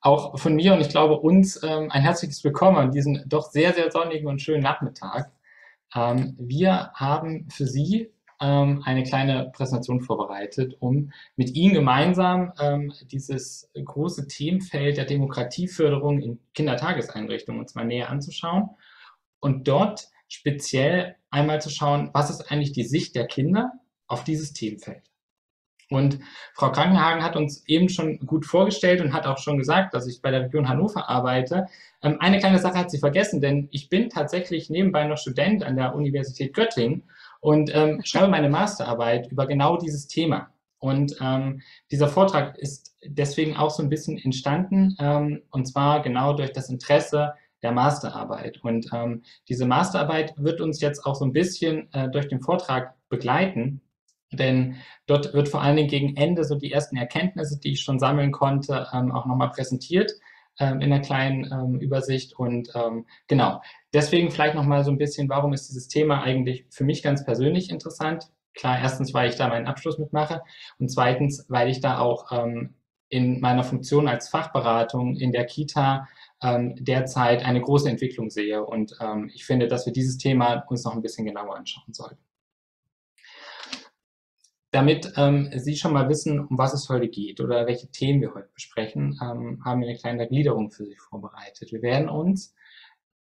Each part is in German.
auch von mir und ich glaube uns ein herzliches Willkommen an diesem doch sehr, sehr sonnigen und schönen Nachmittag. Wir haben für Sie eine kleine Präsentation vorbereitet, um mit Ihnen gemeinsam dieses große Themenfeld der Demokratieförderung in Kindertageseinrichtungen uns mal näher anzuschauen und dort speziell einmal zu schauen, was ist eigentlich die Sicht der Kinder auf dieses Themenfeld. Und Frau Krankenhagen hat uns eben schon gut vorgestellt und hat auch schon gesagt, dass ich bei der Region Hannover arbeite. Eine kleine Sache hat sie vergessen, denn ich bin tatsächlich nebenbei noch Student an der Universität Göttingen und schreibe meine Masterarbeit über genau dieses Thema. Und dieser Vortrag ist deswegen auch so ein bisschen entstanden, und zwar genau durch das Interesse der Masterarbeit. Und diese Masterarbeit wird uns jetzt auch so ein bisschen durch den Vortrag begleiten, denn dort wird vor allen Dingen gegen Ende so die ersten Erkenntnisse, die ich schon sammeln konnte, auch nochmal präsentiert in einer kleinen Übersicht. Und genau, deswegen vielleicht nochmal so ein bisschen, warum ist dieses Thema eigentlich für mich ganz persönlich interessant? Klar, erstens, weil ich da meinen Abschluss mitmache und zweitens, weil ich da auch in meiner Funktion als Fachberatung in der Kita derzeit eine große Entwicklung sehe. Und ich finde, dass wir dieses Thema uns noch ein bisschen genauer anschauen sollten. Damit Sie schon mal wissen, um was es heute geht oder welche Themen wir heute besprechen, haben wir eine kleine Gliederung für Sie vorbereitet. Wir werden uns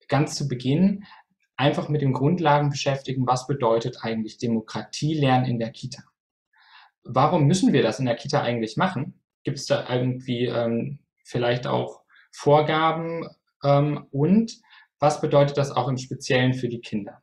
ganz zu Beginn einfach mit den Grundlagen beschäftigen, was bedeutet eigentlich Demokratielernen in der Kita? Warum müssen wir das in der Kita eigentlich machen? Gibt es da irgendwie vielleicht auch Vorgaben und was bedeutet das auch im Speziellen für die Kinder?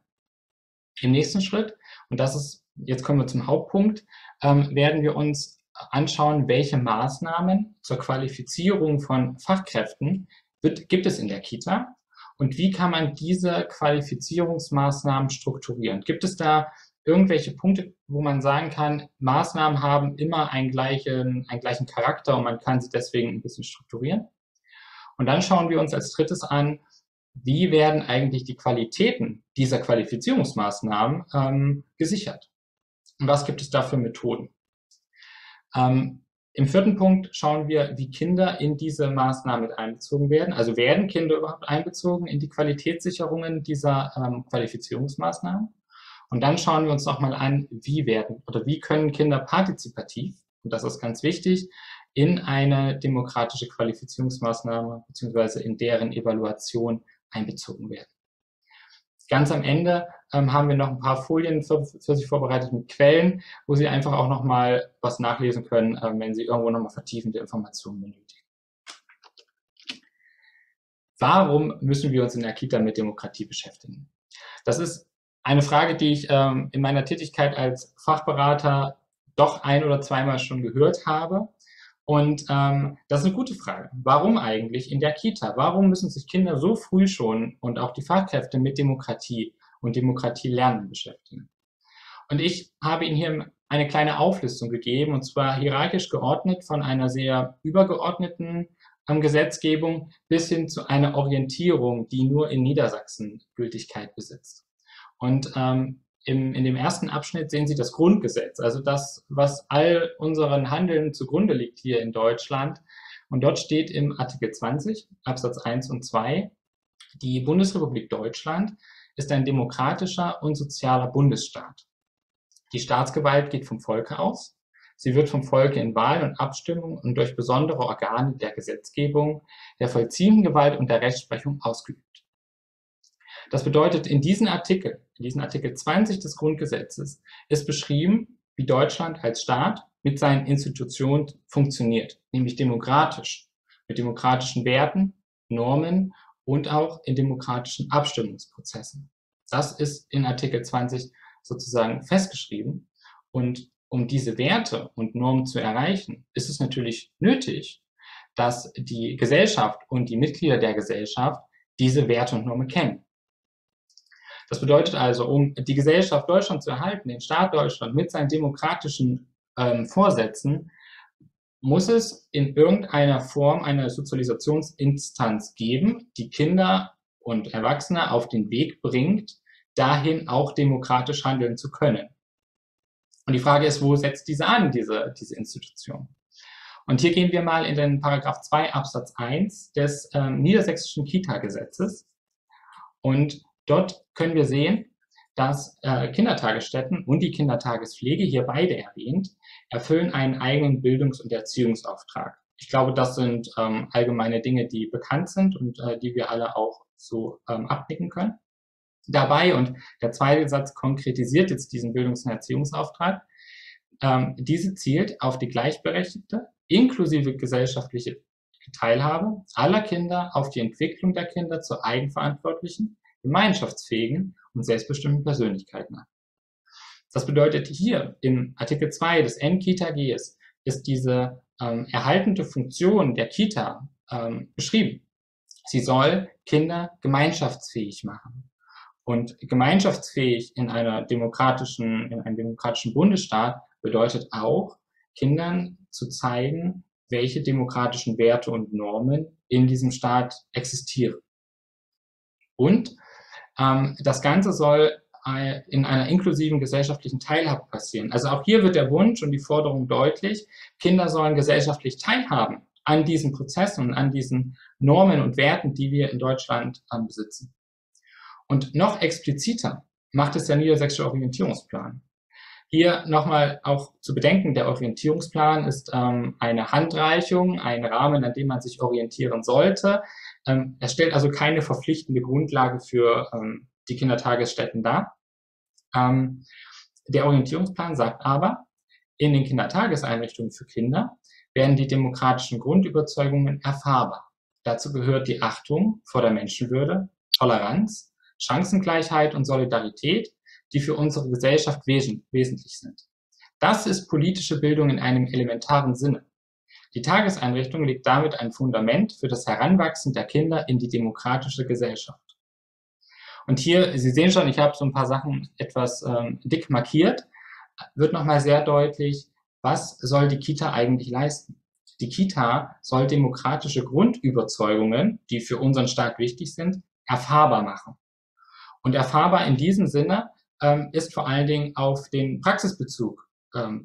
Im nächsten Schritt, und das ist jetzt kommen wir zum Hauptpunkt, werden wir uns anschauen, welche Maßnahmen zur Qualifizierung von Fachkräften gibt es in der Kita und wie kann man diese Qualifizierungsmaßnahmen strukturieren. Gibt es da irgendwelche Punkte, wo man sagen kann, Maßnahmen haben immer einen gleichen Charakter und man kann sie deswegen ein bisschen strukturieren? Und dann schauen wir uns als drittes an, wie werden eigentlich die Qualitäten dieser Qualifizierungsmaßnahmen gesichert? Und was gibt es da für Methoden? Im vierten Punkt schauen wir, wie Kinder in diese Maßnahmen mit einbezogen werden. Also werden Kinder überhaupt einbezogen in die Qualitätssicherungen dieser Qualifizierungsmaßnahmen? Und dann schauen wir uns nochmal an, wie können Kinder partizipativ, und das ist ganz wichtig, in eine demokratische Qualifizierungsmaßnahme bzw. in deren Evaluation einbezogen werden. Ganz am Ende haben wir noch ein paar Folien für Sie vorbereitet mit Quellen, wo Sie einfach auch nochmal was nachlesen können, wenn Sie irgendwo nochmal vertiefende Informationen benötigen. Warum müssen wir uns in der Kita mit Demokratie beschäftigen? Das ist eine Frage, die ich in meiner Tätigkeit als Fachberater doch ein- oder zweimal schon gehört habe. Und das ist eine gute Frage. Warum eigentlich in der Kita? Warum müssen sich Kinder so früh schon und auch die Fachkräfte mit Demokratie und Demokratielernen beschäftigen? Und ich habe Ihnen hier eine kleine Auflistung gegeben, und zwar hierarchisch geordnet von einer sehr übergeordneten Gesetzgebung bis hin zu einer Orientierung, die nur in Niedersachsen Gültigkeit besitzt. Und in dem ersten Abschnitt sehen Sie das Grundgesetz, also das, was all unseren Handeln zugrunde liegt hier in Deutschland. Und dort steht im Artikel 20, Absatz 1 und 2, die Bundesrepublik Deutschland ist ein demokratischer und sozialer Bundesstaat. Die Staatsgewalt geht vom Volke aus. Sie wird vom Volke in Wahlen und Abstimmungen und durch besondere Organe der Gesetzgebung, der vollziehenden Gewalt und der Rechtsprechung ausgeübt. Das bedeutet, in diesem Artikel 20 des Grundgesetzes ist beschrieben, wie Deutschland als Staat mit seinen Institutionen funktioniert, nämlich demokratisch, mit demokratischen Werten, Normen und auch in demokratischen Abstimmungsprozessen. Das ist in Artikel 20 sozusagen festgeschrieben. Und um diese Werte und Normen zu erreichen, ist es natürlich nötig, dass die Gesellschaft und die Mitglieder der Gesellschaft diese Werte und Normen kennen. Das bedeutet also, um die Gesellschaft Deutschland zu erhalten, den Staat Deutschland mit seinen demokratischen Vorsätzen, muss es in irgendeiner Form eine Sozialisationsinstanz geben, die Kinder und Erwachsene auf den Weg bringt, dahin auch demokratisch handeln zu können. Und die Frage ist, wo setzt diese an, diese Institution? Und hier gehen wir mal in den Paragraph 2 Absatz 1 des niedersächsischen Kita-Gesetzes. Und dort können wir sehen, dass Kindertagesstätten und die Kindertagespflege, hier beide erwähnt, erfüllen einen eigenen Bildungs- und Erziehungsauftrag. Ich glaube, das sind allgemeine Dinge, die bekannt sind und die wir alle auch so abdecken können. Dabei, und der zweite Satz konkretisiert jetzt diesen Bildungs- und Erziehungsauftrag, diese zielt auf die gleichberechtigte, inklusive gesellschaftliche Teilhabe aller Kinder, auf die Entwicklung der Kinder zu eigenverantwortlichen, gemeinschaftsfähigen und selbstbestimmten Persönlichkeiten an. Das bedeutet, hier im Artikel 2 des N-Kita-Ges ist diese erhaltende Funktion der Kita beschrieben. Sie soll Kinder gemeinschaftsfähig machen. Und gemeinschaftsfähig in einem demokratischen Bundesstaat bedeutet auch, Kindern zu zeigen, welche demokratischen Werte und Normen in diesem Staat existieren. Und das Ganze soll in einer inklusiven gesellschaftlichen Teilhabe passieren. Also auch hier wird der Wunsch und die Forderung deutlich, Kinder sollen gesellschaftlich teilhaben an diesen Prozessen und an diesen Normen und Werten, die wir in Deutschland besitzen. Und noch expliziter macht es der niedersächsische Orientierungsplan. Hier nochmal auch zu bedenken, der Orientierungsplan ist eine Handreichung, ein Rahmen, an dem man sich orientieren sollte. Er stellt also keine verpflichtende Grundlage für die Kindertagesstätten dar. Der Orientierungsplan sagt aber, in den Kindertageseinrichtungen für Kinder werden die demokratischen Grundüberzeugungen erfahrbar. Dazu gehört die Achtung vor der Menschenwürde, Toleranz, Chancengleichheit und Solidarität, die für unsere Gesellschaft wesentlich sind. Das ist politische Bildung in einem elementaren Sinne. Die Tageseinrichtung legt damit ein Fundament für das Heranwachsen der Kinder in die demokratische Gesellschaft. Und hier, Sie sehen schon, ich habe so ein paar Sachen etwas dick markiert, wird nochmal sehr deutlich, was soll die Kita eigentlich leisten? Die Kita soll demokratische Grundüberzeugungen, die für unseren Staat wichtig sind, erfahrbar machen. Und erfahrbar in diesem Sinne ist vor allen Dingen auf den Praxisbezug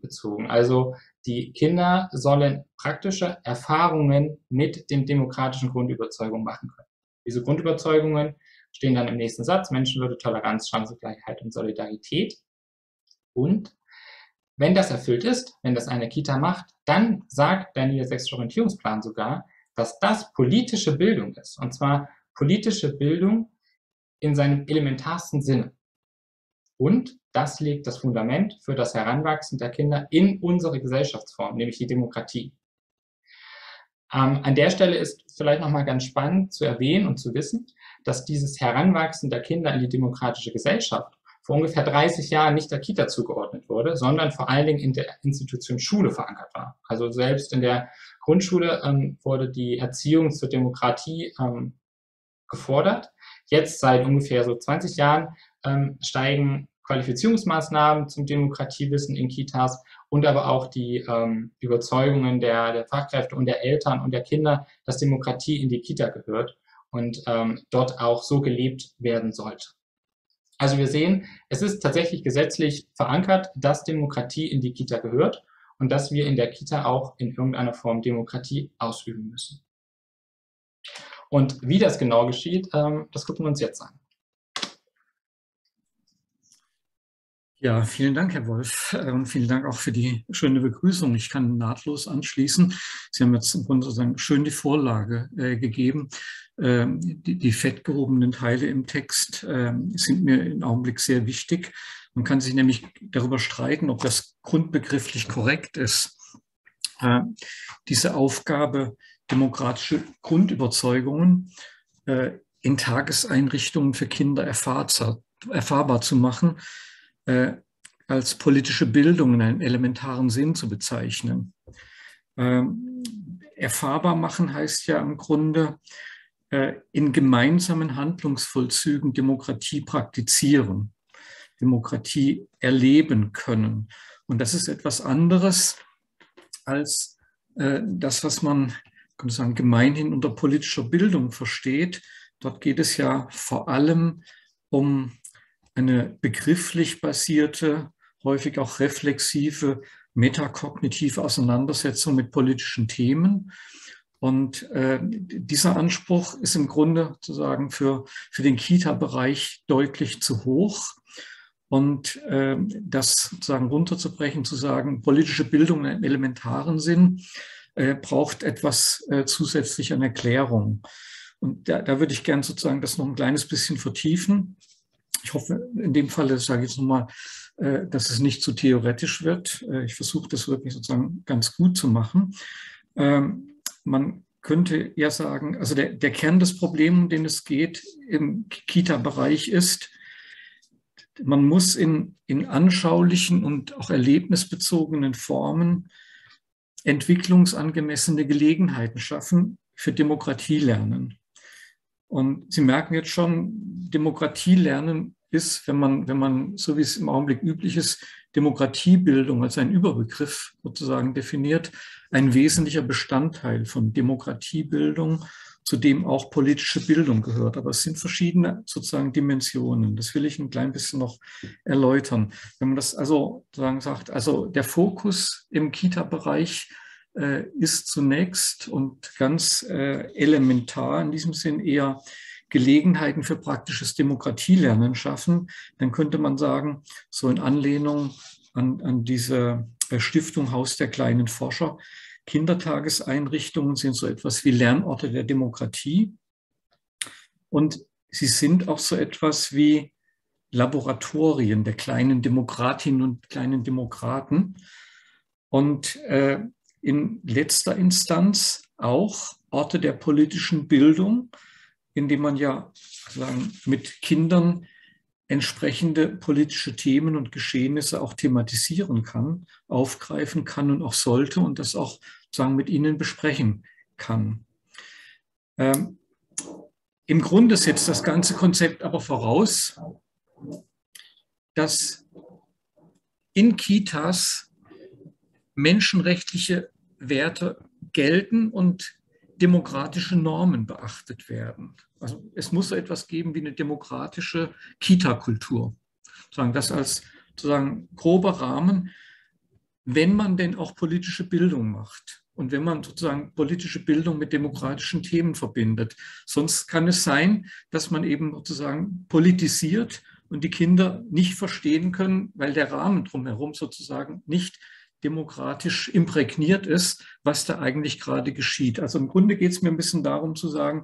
bezogen. Also die Kinder sollen praktische Erfahrungen mit den demokratischen Grundüberzeugungen machen können. Diese Grundüberzeugungen stehen dann im nächsten Satz: Menschenwürde, Toleranz, Chancengleichheit und Solidarität. Und wenn das erfüllt ist, wenn das eine Kita macht, dann sagt der niedersächsische Orientierungsplan sogar, dass das politische Bildung ist. Und zwar politische Bildung in seinem elementarsten Sinne. Und das legt das Fundament für das Heranwachsen der Kinder in unsere Gesellschaftsform, nämlich die Demokratie. An der Stelle ist vielleicht nochmal ganz spannend zu erwähnen und zu wissen, dass dieses Heranwachsen der Kinder in die demokratische Gesellschaft vor ungefähr 30 Jahren nicht der Kita zugeordnet wurde, sondern vor allen Dingen in der Institution Schule verankert war. Also selbst in der Grundschule wurde die Erziehung zur Demokratie gefordert. Jetzt seit ungefähr so 20 Jahren steigen Qualifizierungsmaßnahmen zum Demokratiewissen in Kitas und aber auch die Überzeugungen der Fachkräfte und der Eltern und der Kinder, dass Demokratie in die Kita gehört und dort auch so gelebt werden sollte. Also wir sehen, es ist tatsächlich gesetzlich verankert, dass Demokratie in die Kita gehört und dass wir in der Kita auch in irgendeiner Form Demokratie ausüben müssen. Und wie das genau geschieht, das gucken wir uns jetzt an. Ja, vielen Dank, Herr Wolf. Vielen Dank auch für die schöne Begrüßung. Ich kann nahtlos anschließen. Sie haben jetzt im Grunde sozusagen schön die Vorlage gegeben. Die fettgehobenen Teile im Text sind mir im Augenblick sehr wichtig. Man kann sich nämlich darüber streiten, ob das grundbegrifflich korrekt ist. Diese Aufgabe, demokratische Grundüberzeugungen in Tageseinrichtungen für Kinder erfahrbar zu machen, als politische Bildung in einem elementaren Sinn zu bezeichnen. Erfahrbar machen heißt ja im Grunde, in gemeinsamen Handlungsvollzügen Demokratie praktizieren, Demokratie erleben können. Und das ist etwas anderes als das, was man, kann ich sagen, gemeinhin unter politischer Bildung versteht. Dort geht es ja vor allem um eine begrifflich basierte, häufig auch reflexive metakognitive Auseinandersetzung mit politischen Themen. Und dieser Anspruch ist im Grunde sozusagen für den Kita-Bereich deutlich zu hoch. Und das sozusagen runterzubrechen, zu sagen, politische Bildung im elementaren Sinn braucht etwas zusätzlich an Erklärung. Und da würde ich gerne sozusagen das noch ein kleines bisschen vertiefen. Ich hoffe, in dem Fall sage ich jetzt nochmal, dass es nicht zu theoretisch wird. Ich versuche das wirklich sozusagen ganz gut zu machen. Man könnte ja sagen, also der Kern des Problems, um den es geht im Kita-Bereich ist, man muss in anschaulichen und auch erlebnisbezogenen Formen entwicklungsangemessene Gelegenheiten schaffen für Demokratielernen. Und Sie merken jetzt schon, Demokratielernen ist, wenn man, so wie es im Augenblick üblich ist, Demokratiebildung als ein Überbegriff sozusagen definiert, ein wesentlicher Bestandteil von Demokratiebildung, zu dem auch politische Bildung gehört. Aber es sind verschiedene sozusagen Dimensionen. Das will ich ein klein bisschen noch erläutern. Wenn man das also sozusagen sagt, also der Fokus im Kita-Bereich ist zunächst und ganz elementar in diesem Sinn eher Gelegenheiten für praktisches Demokratielernen schaffen, dann könnte man sagen, so in Anlehnung an diese Stiftung Haus der kleinen Forscher, Kindertageseinrichtungen sind so etwas wie Lernorte der Demokratie und sie sind auch so etwas wie Laboratorien der kleinen Demokratinnen und kleinen Demokraten und in letzter Instanz auch Orte der politischen Bildung, indem man ja sozusagen mit Kindern entsprechende politische Themen und Geschehnisse auch thematisieren kann, aufgreifen kann und auch sollte und das auch sozusagen mit ihnen besprechen kann. Im Grunde setzt das ganze Konzept aber voraus, dass in Kitas menschenrechtliche Werte gelten und demokratische Normen beachtet werden. Also es muss so etwas geben wie eine demokratische Kita-Kultur. Das als sozusagen grober Rahmen, wenn man denn auch politische Bildung macht und wenn man sozusagen politische Bildung mit demokratischen Themen verbindet. Sonst kann es sein, dass man eben sozusagen politisiert und die Kinder nicht verstehen können, weil der Rahmen drumherum sozusagen nicht demokratisch imprägniert ist, was da eigentlich gerade geschieht. Also im Grunde geht es mir ein bisschen darum zu sagen,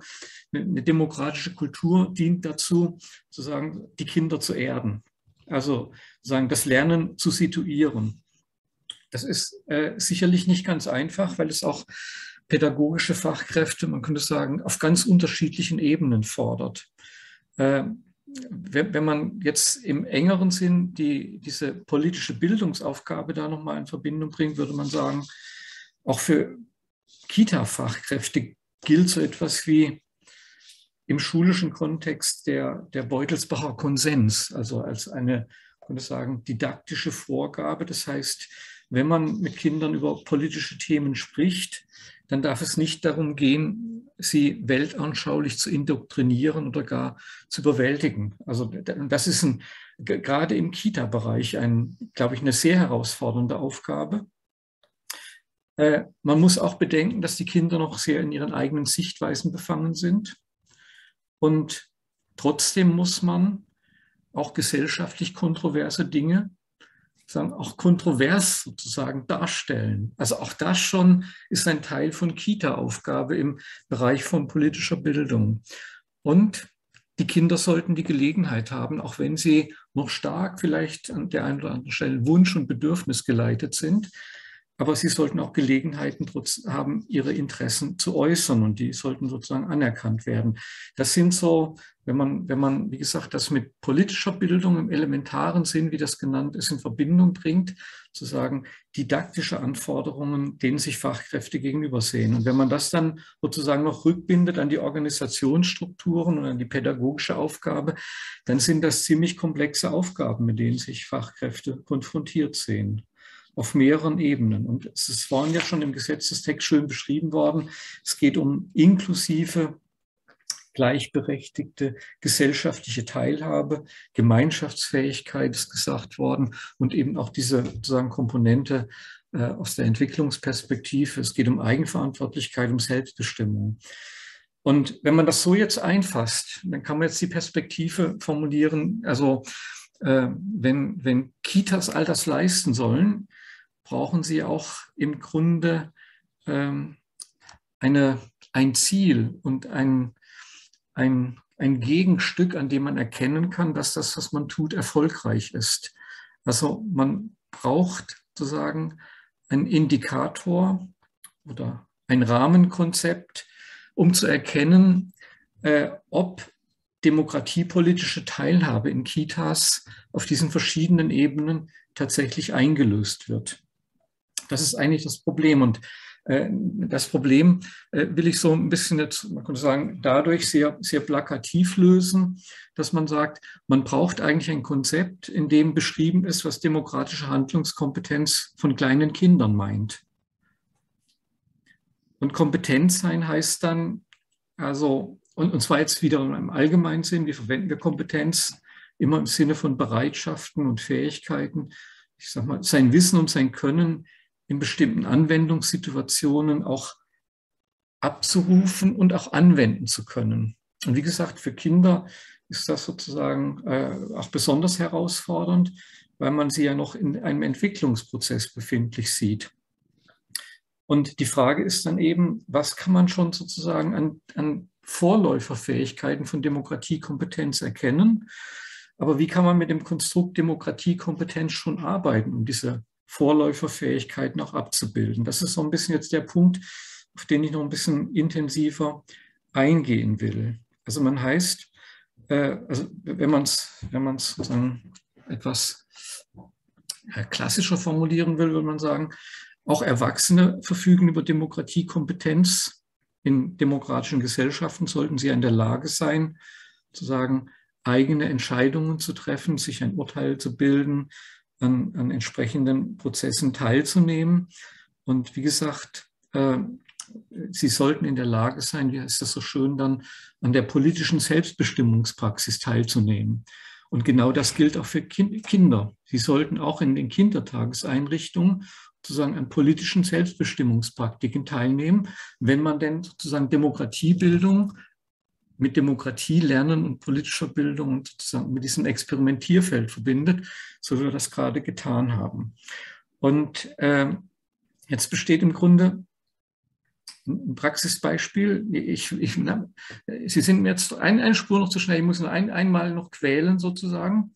eine demokratische Kultur dient dazu, sozusagen die Kinder zu erden. Also sagen, das Lernen zu situieren. Das ist sicherlich nicht ganz einfach, weil es auch pädagogische Fachkräfte, man könnte sagen, auf ganz unterschiedlichen Ebenen fordert. Wenn man jetzt im engeren Sinn diese politische Bildungsaufgabe da nochmal in Verbindung bringt, würde man sagen, auch für Kita-Fachkräfte gilt so etwas wie im schulischen Kontext der Beutelsbacher Konsens, also als eine, könnte ich sagen, didaktische Vorgabe. Das heißt, wenn man mit Kindern über politische Themen spricht, dann darf es nicht darum gehen, sie weltanschaulich zu indoktrinieren oder gar zu überwältigen. Also das ist gerade im Kita-Bereich, glaube ich, eine sehr herausfordernde Aufgabe. Man muss auch bedenken, dass die Kinder noch sehr in ihren eigenen Sichtweisen befangen sind. Und trotzdem muss man auch gesellschaftlich kontroverse Dinge auch kontrovers sozusagen darstellen. Also auch das schon ist ein Teil von Kita-Aufgabe im Bereich von politischer Bildung. Und die Kinder sollten die Gelegenheit haben, auch wenn sie noch stark vielleicht an der einen oder anderen Stelle Wunsch und Bedürfnis geleitet sind, aber sie sollten auch Gelegenheiten haben, ihre Interessen zu äußern und die sollten sozusagen anerkannt werden. Das sind so, wenn man, wie gesagt, das mit politischer Bildung im elementaren Sinn, wie das genannt ist, in Verbindung bringt, sozusagen didaktische Anforderungen, denen sich Fachkräfte gegenüber sehen. Und wenn man das dann sozusagen noch rückbindet an die Organisationsstrukturen und an die pädagogische Aufgabe, dann sind das ziemlich komplexe Aufgaben, mit denen sich Fachkräfte konfrontiert sehen. Auf mehreren Ebenen. Und es ist vorhin ja schon im Gesetzestext schön beschrieben worden, es geht um inklusive, gleichberechtigte gesellschaftliche Teilhabe, Gemeinschaftsfähigkeit ist gesagt worden und eben auch diese sozusagen Komponente aus der Entwicklungsperspektive. Es geht um Eigenverantwortlichkeit, um Selbstbestimmung. Und wenn man das so jetzt einfasst, dann kann man jetzt die Perspektive formulieren, also wenn Kitas all das leisten sollen, brauchen sie auch im Grunde ein Ziel und ein Gegenstück, an dem man erkennen kann, dass das, was man tut, erfolgreich ist. Also man braucht sozusagen einen Indikator oder ein Rahmenkonzept, um zu erkennen, ob demokratiepolitische Teilhabe in Kitas auf diesen verschiedenen Ebenen tatsächlich eingelöst wird. Das ist eigentlich das Problem. Und das Problem will ich so ein bisschen jetzt, man könnte sagen, dadurch sehr, sehr plakativ lösen, dass man sagt, man braucht eigentlich ein Konzept, in dem beschrieben ist, was demokratische Handlungskompetenz von kleinen Kindern meint. Und kompetent sein heißt dann, also, und zwar jetzt wieder im allgemeinen Sinn, wie verwenden wir Kompetenz? Immer im Sinne von Bereitschaften und Fähigkeiten, ich sag mal, sein Wissen und sein Können in bestimmten Anwendungssituationen auch abzurufen und auch anwenden zu können. Und wie gesagt, für Kinder ist das sozusagen auch besonders herausfordernd, weil man sie ja noch in einem Entwicklungsprozess befindlich sieht. Und die Frage ist dann eben, was kann man schon sozusagen an Vorläuferfähigkeiten von Demokratiekompetenz erkennen? Aber wie kann man mit dem Konstrukt Demokratiekompetenz schon arbeiten, um diese Vorläuferfähigkeiten auch abzubilden? Das ist so ein bisschen jetzt der Punkt, auf den ich noch ein bisschen intensiver eingehen will. Also man heißt, also wenn man es sozusagen etwas klassischer formulieren will, würde man sagen, auch Erwachsene verfügen über Demokratiekompetenz. In demokratischen Gesellschaften sollten sie in der Lage sein, sozusagen eigene Entscheidungen zu treffen, sich ein Urteil zu bilden, an entsprechenden Prozessen teilzunehmen. Und wie gesagt, sie sollten in der Lage sein, wie heißt das so schön, dann an der politischen Selbstbestimmungspraxis teilzunehmen. Und genau das gilt auch für Kinder. Sie sollten auch in den Kindertageseinrichtungen sozusagen an politischen Selbstbestimmungspraktiken teilnehmen, wenn man denn sozusagen Demokratiebildung mit Demokratielernen und politischer Bildung und sozusagen mit diesem Experimentierfeld verbindet, so wie wir das gerade getan haben. Und jetzt besteht im Grunde ein Praxisbeispiel. Sie sind mir jetzt eine Spur noch zu schnell, ich muss ihn einmal noch quälen sozusagen.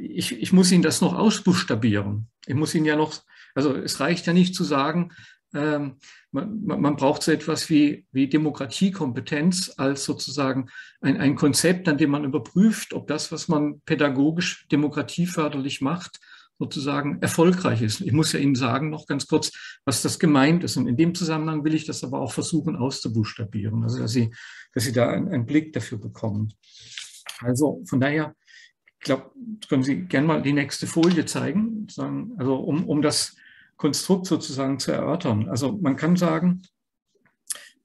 Ich muss Ihnen das noch ausbuchstabieren. Ich muss Ihnen ja noch, also es reicht ja nicht zu sagen, man braucht so etwas wie Demokratiekompetenz als sozusagen ein Konzept, an dem man überprüft, ob das, was man pädagogisch demokratieförderlich macht, sozusagen erfolgreich ist. Ich muss ja Ihnen sagen noch ganz kurz, was das gemeint ist. Und in dem Zusammenhang will ich das aber auch versuchen auszubuchstabieren, also dass Sie da einen Blick dafür bekommen. Also von daher, ich glaube, können Sie gerne mal die nächste Folie zeigen, also um das Konstrukt sozusagen zu erörtern. Also man kann sagen,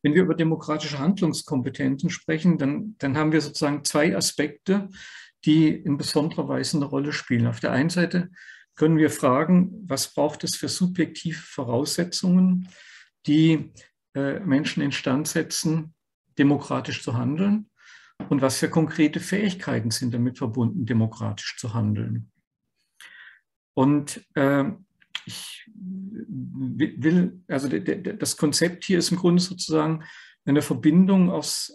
wenn wir über demokratische Handlungskompetenzen sprechen, dann haben wir sozusagen zwei Aspekte, die in besonderer Weise eine Rolle spielen. Auf der einen Seite können wir fragen, was braucht es für subjektive Voraussetzungen, die Menschen instand setzen, demokratisch zu handeln, und was für konkrete Fähigkeiten sind damit verbunden, demokratisch zu handeln. Und ich will, also das Konzept hier ist im Grunde sozusagen eine Verbindung aus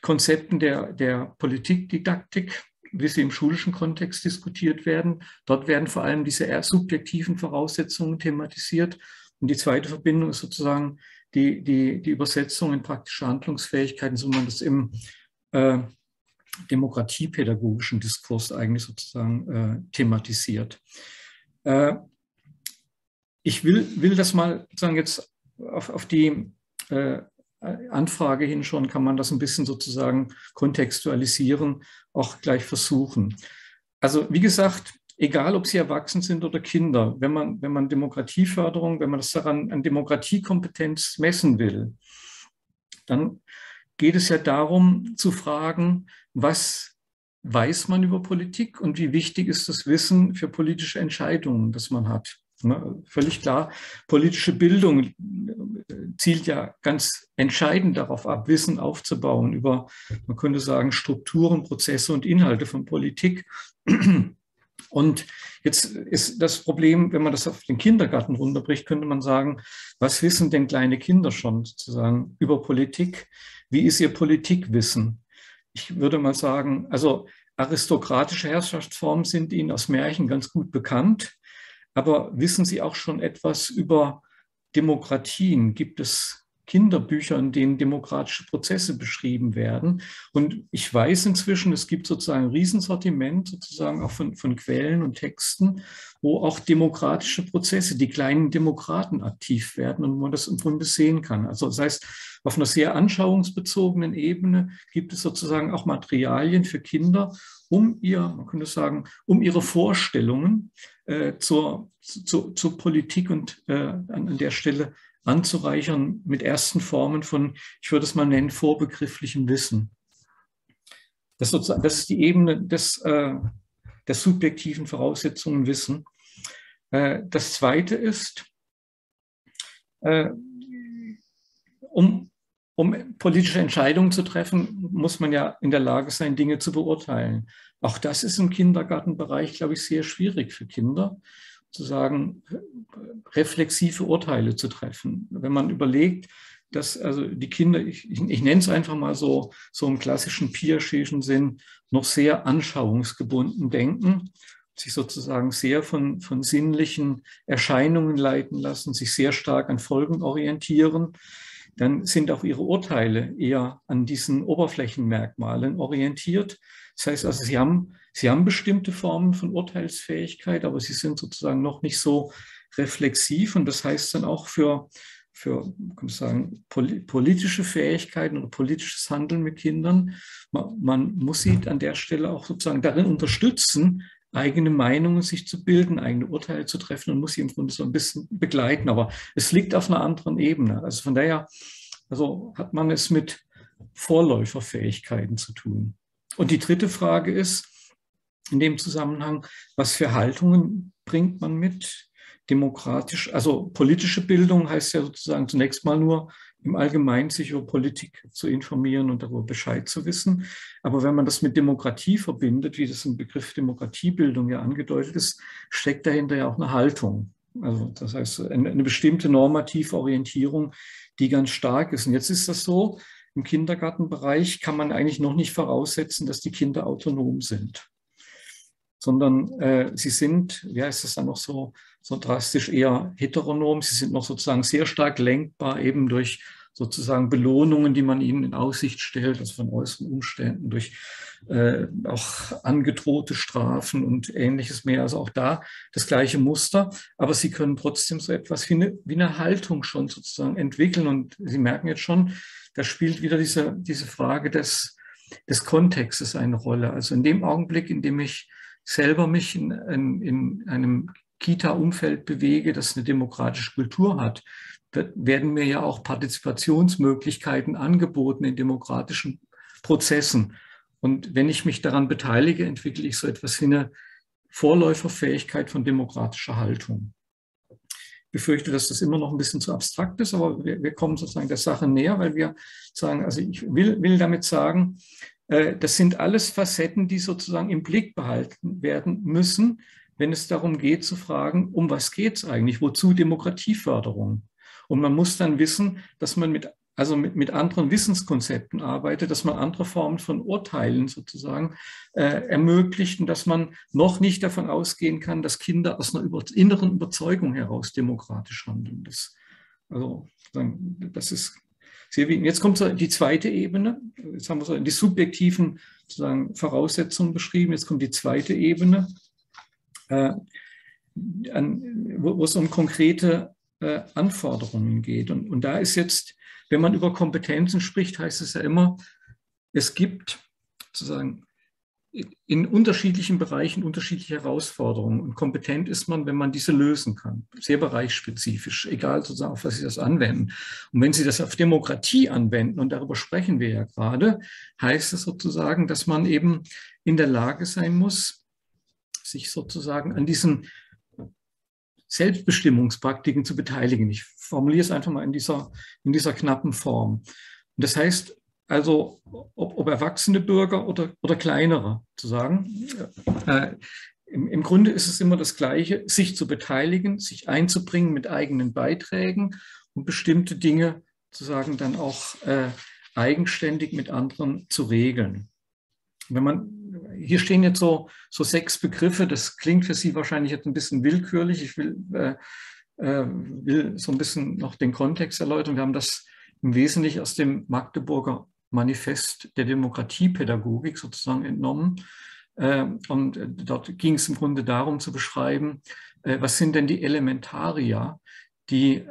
Konzepten der Politikdidaktik, wie sie im schulischen Kontext diskutiert werden. Dort werden vor allem diese eher subjektiven Voraussetzungen thematisiert. Und die zweite Verbindung ist sozusagen die Übersetzung in praktische Handlungsfähigkeiten, so man das im demokratiepädagogischen Diskurs eigentlich sozusagen thematisiert. Ich will das mal sozusagen jetzt auf die Anfrage hin schon, kann man das ein bisschen sozusagen kontextualisieren, auch gleich versuchen. Also wie gesagt, egal ob sie erwachsen sind oder Kinder, wenn man Demokratieförderung, wenn man das daran an Demokratiekompetenz messen will, dann geht es ja darum zu fragen, was weiß man über Politik und wie wichtig ist das Wissen für politische Entscheidungen, das man hat. Völlig klar, politische Bildung zielt ja ganz entscheidend darauf ab, Wissen aufzubauen über, man könnte sagen, Strukturen, Prozesse und Inhalte von Politik. Und jetzt ist das Problem, wenn man das auf den Kindergarten runterbricht, könnte man sagen, was wissen denn kleine Kinder schon sozusagen über Politik? Wie ist ihr Politikwissen? Ich würde mal sagen, also aristokratische Herrschaftsformen sind ihnen aus Märchen ganz gut bekannt. Aber wissen Sie auch schon etwas über Demokratien? Gibt es Kinderbücher, in denen demokratische Prozesse beschrieben werden? Und ich weiß inzwischen, es gibt sozusagen ein Riesensortiment sozusagen auch von Quellen und Texten, wo auch demokratische Prozesse, die kleinen Demokraten aktiv werden und man das im Grunde sehen kann. Also das heißt, auf einer sehr anschauungsbezogenen Ebene gibt es sozusagen auch Materialien für Kinder, um ihr, man könnte sagen, um ihre Vorstellungen zur Politik und an der Stelle anzureichern mit ersten Formen von, ich würde es mal nennen, vorbegrifflichem Wissen. Das ist die Ebene der subjektiven Voraussetzungen Wissen. Das Zweite ist, um politische Entscheidungen zu treffen, muss man ja in der Lage sein, Dinge zu beurteilen. Auch das ist im Kindergartenbereich, glaube ich, sehr schwierig für Kinder, zu sagen, reflexive Urteile zu treffen. Wenn man überlegt, dass also die Kinder, ich nenne es einfach mal so im klassischen Piagetschen Sinn, noch sehr anschauungsgebunden denken, sich sozusagen sehr von sinnlichen Erscheinungen leiten lassen, sich sehr stark an Folgen orientieren, dann sind auch ihre Urteile eher an diesen Oberflächenmerkmalen orientiert. Das heißt also, sie haben bestimmte Formen von Urteilsfähigkeit, aber sie sind sozusagen noch nicht so reflexiv. Und das heißt dann auch für kann ich sagen, politische Fähigkeiten oder politisches Handeln mit Kindern, man muss sie an der Stelle auch sozusagen darin unterstützen, eigene Meinungen sich zu bilden, eigene Urteile zu treffen und muss sie im Grunde so ein bisschen begleiten. Aber es liegt auf einer anderen Ebene. Also von daher hat man es mit Vorläuferfähigkeiten zu tun. Und die dritte Frage ist in dem Zusammenhang, was für Haltungen bringt man mit? Demokratisch, also politische Bildung heißt ja sozusagen zunächst mal nur, im Allgemeinen sich über Politik zu informieren und darüber Bescheid zu wissen. Aber wenn man das mit Demokratie verbindet, wie das im Begriff Demokratiebildung ja angedeutet ist, steckt dahinter ja auch eine Haltung. Also das heißt, eine bestimmte normative Orientierung, die ganz stark ist. Und jetzt ist das so, im Kindergartenbereich kann man eigentlich noch nicht voraussetzen, dass die Kinder autonom sind, sondern sie sind, wie heißt das dann noch so drastisch, eher heteronom. Sie sind noch sozusagen sehr stark lenkbar, eben durch sozusagen Belohnungen, die man ihnen in Aussicht stellt, also von äußeren Umständen, durch auch angedrohte Strafen und Ähnliches mehr. Also auch da das gleiche Muster. Aber sie können trotzdem so etwas wie eine Haltung schon sozusagen entwickeln. Und Sie merken jetzt schon, da spielt wieder diese Frage des Kontextes eine Rolle. Also in dem Augenblick, in dem ich selber mich in einem Kita-Umfeld bewege, das eine demokratische Kultur hat, werden mir ja auch Partizipationsmöglichkeiten angeboten in demokratischen Prozessen. Und wenn ich mich daran beteilige, entwickle ich so etwas wie eine Vorläuferfähigkeit von demokratischer Haltung. Ich befürchte, dass das immer noch ein bisschen zu abstrakt ist, aber wir kommen sozusagen der Sache näher, weil wir sagen, also ich will damit sagen, das sind alles Facetten, die sozusagen im Blick behalten werden müssen, wenn es darum geht zu fragen, um was geht es eigentlich, wozu Demokratieförderung? Und man muss dann wissen, dass man mit anderen Wissenskonzepten arbeitet, dass man andere Formen von Urteilen sozusagen ermöglicht und dass man noch nicht davon ausgehen kann, dass Kinder aus einer inneren Überzeugung heraus demokratisch handeln. Das ist sehr wichtig. Jetzt kommt so die zweite Ebene. Jetzt haben wir so die subjektiven sozusagen Voraussetzungen beschrieben. Jetzt kommt die zweite Ebene, wo es um konkrete Anforderungen geht. Und da ist jetzt, wenn man über Kompetenzen spricht, heißt es ja immer, es gibt sozusagen in unterschiedlichen Bereichen unterschiedliche Herausforderungen. Und kompetent ist man, wenn man diese lösen kann. Sehr bereichsspezifisch, egal sozusagen, auf was Sie das anwenden. Und wenn Sie das auf Demokratie anwenden, und darüber sprechen wir ja gerade, heißt es sozusagen, dass man eben in der Lage sein muss, sich sozusagen an diesen Selbstbestimmungspraktiken zu beteiligen. Ich formuliere es einfach mal in dieser knappen Form. Und das heißt also, ob erwachsene Bürger oder kleinere, zu sagen, im Grunde ist es immer das Gleiche, sich zu beteiligen, sich einzubringen mit eigenen Beiträgen und bestimmte Dinge zu sagen, dann auch eigenständig mit anderen zu regeln. Wenn man, hier stehen jetzt so 6 Begriffe, das klingt für Sie wahrscheinlich jetzt ein bisschen willkürlich. Ich will so ein bisschen noch den Kontext erläutern. Wir haben das im Wesentlichen aus dem Magdeburger Manifest der Demokratiepädagogik sozusagen entnommen. Und dort ging es im Grunde darum zu beschreiben, was sind denn die Elementaria, die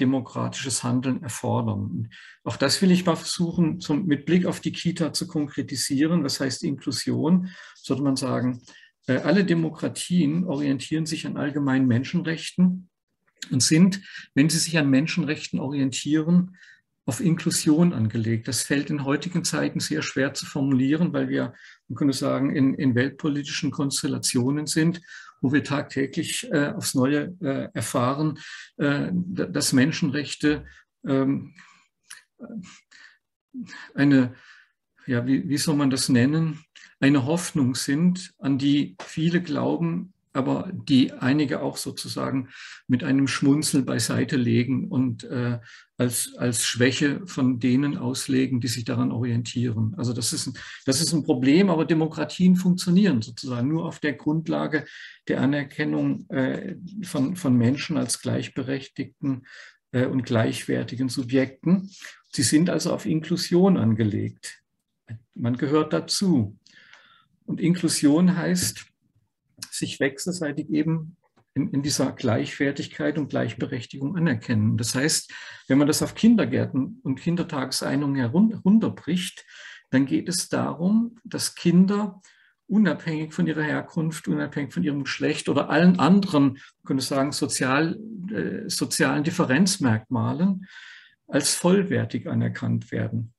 demokratisches Handeln erfordern. Auch das will ich mal versuchen, mit Blick auf die Kita zu konkretisieren. Was heißt Inklusion? Sollte man sagen, alle Demokratien orientieren sich an allgemeinen Menschenrechten und sind, wenn sie sich an Menschenrechten orientieren, auf Inklusion angelegt. Das fällt in heutigen Zeiten sehr schwer zu formulieren, weil wir, man könnte sagen, in weltpolitischen Konstellationen sind, wo wir tagtäglich aufs Neue erfahren, dass Menschenrechte eine, ja, wie soll man das nennen, eine Hoffnung sind, an die viele glauben, aber die einige auch sozusagen mit einem Schmunzel beiseite legen und als Schwäche von denen auslegen, die sich daran orientieren. Also das ist ein Problem, aber Demokratien funktionieren sozusagen nur auf der Grundlage der Anerkennung von Menschen als gleichberechtigten und gleichwertigen Subjekten. Sie sind also auf Inklusion angelegt. Man gehört dazu. Und Inklusion heißt, sich wechselseitig eben in dieser Gleichwertigkeit und Gleichberechtigung anerkennen. Das heißt, wenn man das auf Kindergärten und Kindertageseinungen herunterbricht, dann geht es darum, dass Kinder unabhängig von ihrer Herkunft, unabhängig von ihrem Geschlecht oder allen anderen, man könnte sagen, sozialen Differenzmerkmalen als vollwertig anerkannt werden.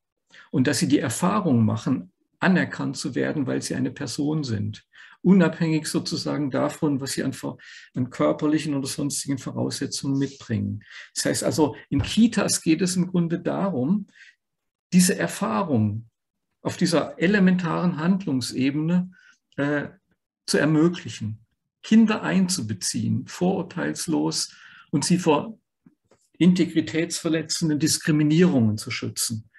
Und dass sie die Erfahrung machen, anerkannt zu werden, weil sie eine Person sind. Unabhängig sozusagen davon, was sie an körperlichen oder sonstigen Voraussetzungen mitbringen. Das heißt also, in Kitas geht es im Grunde darum, diese Erfahrung auf dieser elementaren Handlungsebene zu ermöglichen, Kinder einzubeziehen, vorurteilslos und sie vor integritätsverletzenden Diskriminierungen zu schützen.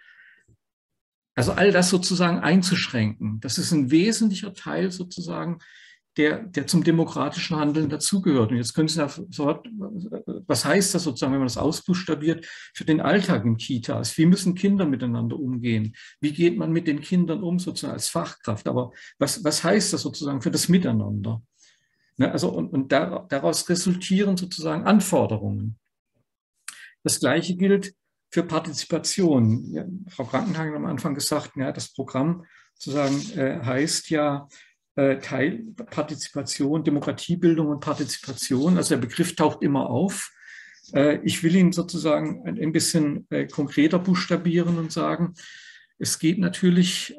Also all das sozusagen einzuschränken, das ist ein wesentlicher Teil sozusagen, der zum demokratischen Handeln dazugehört. Und jetzt können Sie sofort, was heißt das sozusagen, wenn man das ausbuchstabiert, für den Alltag in Kitas? Wie müssen Kinder miteinander umgehen? Wie geht man mit den Kindern um, sozusagen als Fachkraft? Aber was heißt das sozusagen für das Miteinander? Ne, also, und daraus resultieren sozusagen Anforderungen. Das Gleiche gilt für Partizipation. Ja, Frau Krankenhagen hat am Anfang gesagt, ja, das Programm sozusagen heißt ja Partizipation, Demokratiebildung und Partizipation. Also der Begriff taucht immer auf. Ich will ihn sozusagen ein bisschen konkreter buchstabieren und sagen, es geht natürlich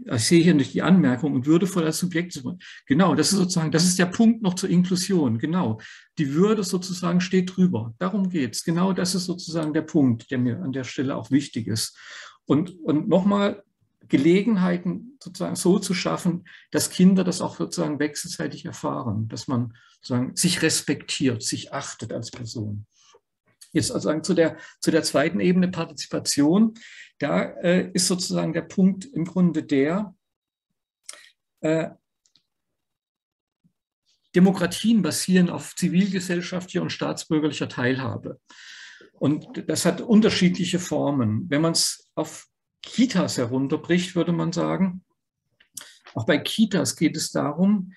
ich sehe hier nicht die Anmerkung, und würdevoll als Subjekt zu machen. Genau, das ist sozusagen, das ist der Punkt noch zur Inklusion. Genau, die Würde sozusagen steht drüber. Darum geht es. Genau das ist sozusagen der Punkt, der mir an der Stelle auch wichtig ist. Und nochmal Gelegenheiten sozusagen so zu schaffen, dass Kinder das auch sozusagen wechselseitig erfahren, dass man sozusagen sich respektiert, sich achtet als Person. Jetzt sozusagen zu der zweiten Ebene Partizipation, da ist sozusagen der Punkt im Grunde der, Demokratien basieren auf zivilgesellschaftlicher und staatsbürgerlicher Teilhabe. Und das hat unterschiedliche Formen. Wenn man es auf Kitas herunterbricht, würde man sagen, auch bei Kitas geht es darum,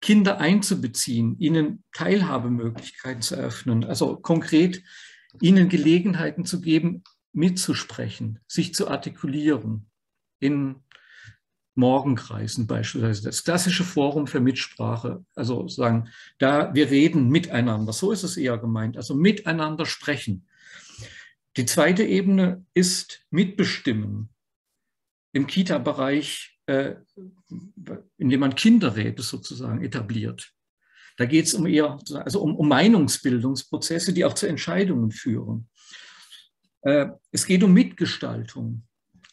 Kinder einzubeziehen, ihnen Teilhabemöglichkeiten zu eröffnen, also konkret ihnen Gelegenheiten zu geben, mitzusprechen, sich zu artikulieren, in Morgenkreisen beispielsweise, das klassische Forum für Mitsprache, also sozusagen, da wir reden miteinander, so ist es eher gemeint, also miteinander sprechen. Die zweite Ebene ist Mitbestimmen. im Kita-Bereich, indem man Kinderräte sozusagen etabliert. Da geht es um eher also um Meinungsbildungsprozesse, die auch zu Entscheidungen führen. Es geht um Mitgestaltung,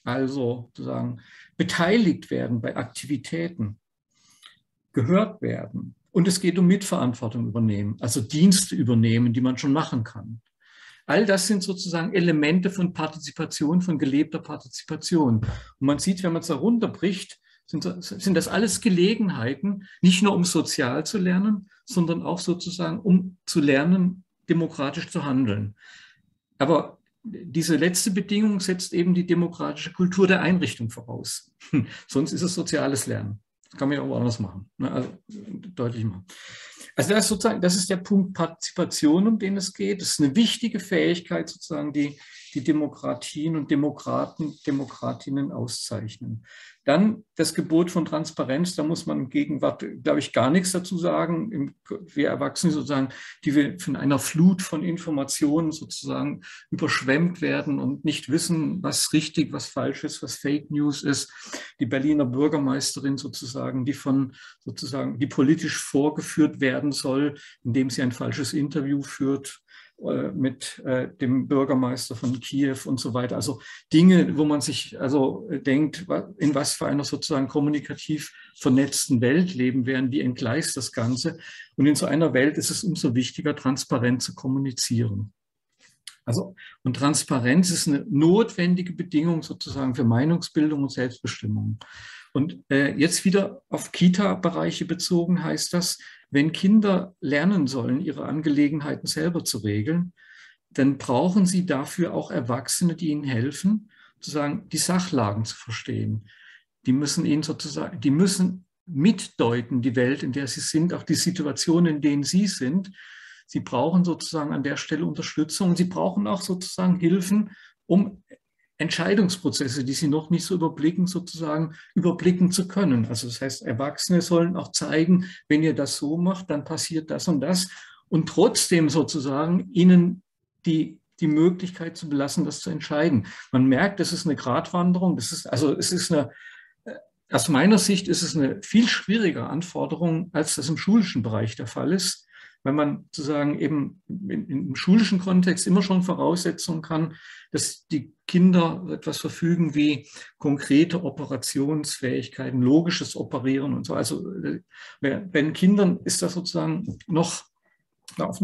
also sozusagen beteiligt werden bei Aktivitäten, gehört werden. Und es geht um Mitverantwortung übernehmen, also Dienste übernehmen, die man schon machen kann. All das sind sozusagen Elemente von Partizipation, von gelebter Partizipation. Und man sieht, wenn man es da runterbricht, sind das alles Gelegenheiten, nicht nur um sozial zu lernen, sondern auch sozusagen um zu lernen, demokratisch zu handeln. Aber diese letzte Bedingung setzt eben die demokratische Kultur der Einrichtung voraus. Sonst ist es soziales Lernen. Das kann man ja auch anders machen, also deutlich machen. Also das ist sozusagen, das ist der Punkt Partizipation, um den es geht. Das ist eine wichtige Fähigkeit sozusagen, die Demokratien und Demokratinnen auszeichnen. Dann das Gebot von Transparenz, da muss man in Gegenwart, glaube ich, gar nichts dazu sagen. Wir Erwachsene sozusagen, die wir von einer Flut von Informationen sozusagen überschwemmt werden und nicht wissen, was richtig, was falsch ist, was Fake News ist. Die Berliner Bürgermeisterin sozusagen, die politisch vorgeführt werden soll, indem sie ein falsches Interview führt mit dem Bürgermeister von Kiew und so weiter. Also Dinge, wo man sich also denkt, in was für einer sozusagen kommunikativ vernetzten Welt leben werden, die entgleist das Ganze. Und in so einer Welt ist es umso wichtiger, transparent zu kommunizieren. Also, und Transparenz ist eine notwendige Bedingung sozusagen für Meinungsbildung und Selbstbestimmung. Und jetzt wieder auf Kita-Bereiche bezogen heißt das, wenn Kinder lernen sollen, ihre Angelegenheiten selber zu regeln, dann brauchen sie dafür auch Erwachsene, die ihnen helfen, sozusagen die Sachlagen zu verstehen. Die müssen mitdeuten, die Welt, in der sie sind, auch die Situation, in denen sie sind. Sie brauchen sozusagen an der Stelle Unterstützung und sie brauchen auch sozusagen Hilfen, um Entscheidungsprozesse, die sie noch nicht so überblicken, sozusagen überblicken zu können. Also das heißt, Erwachsene sollen auch zeigen, wenn ihr das so macht, dann passiert das und das. Und trotzdem sozusagen ihnen die Möglichkeit zu belassen, das zu entscheiden. Man merkt, das ist eine Gratwanderung. Aus meiner Sicht ist es eine viel schwierigere Anforderung, als das im schulischen Bereich der Fall ist, weil man sozusagen eben im schulischen Kontext immer schon Voraussetzungen kann, dass die Kinder etwas verfügen wie konkrete Operationsfähigkeiten, logisches Operieren und so. Also bei den Kindern ist das sozusagen noch auf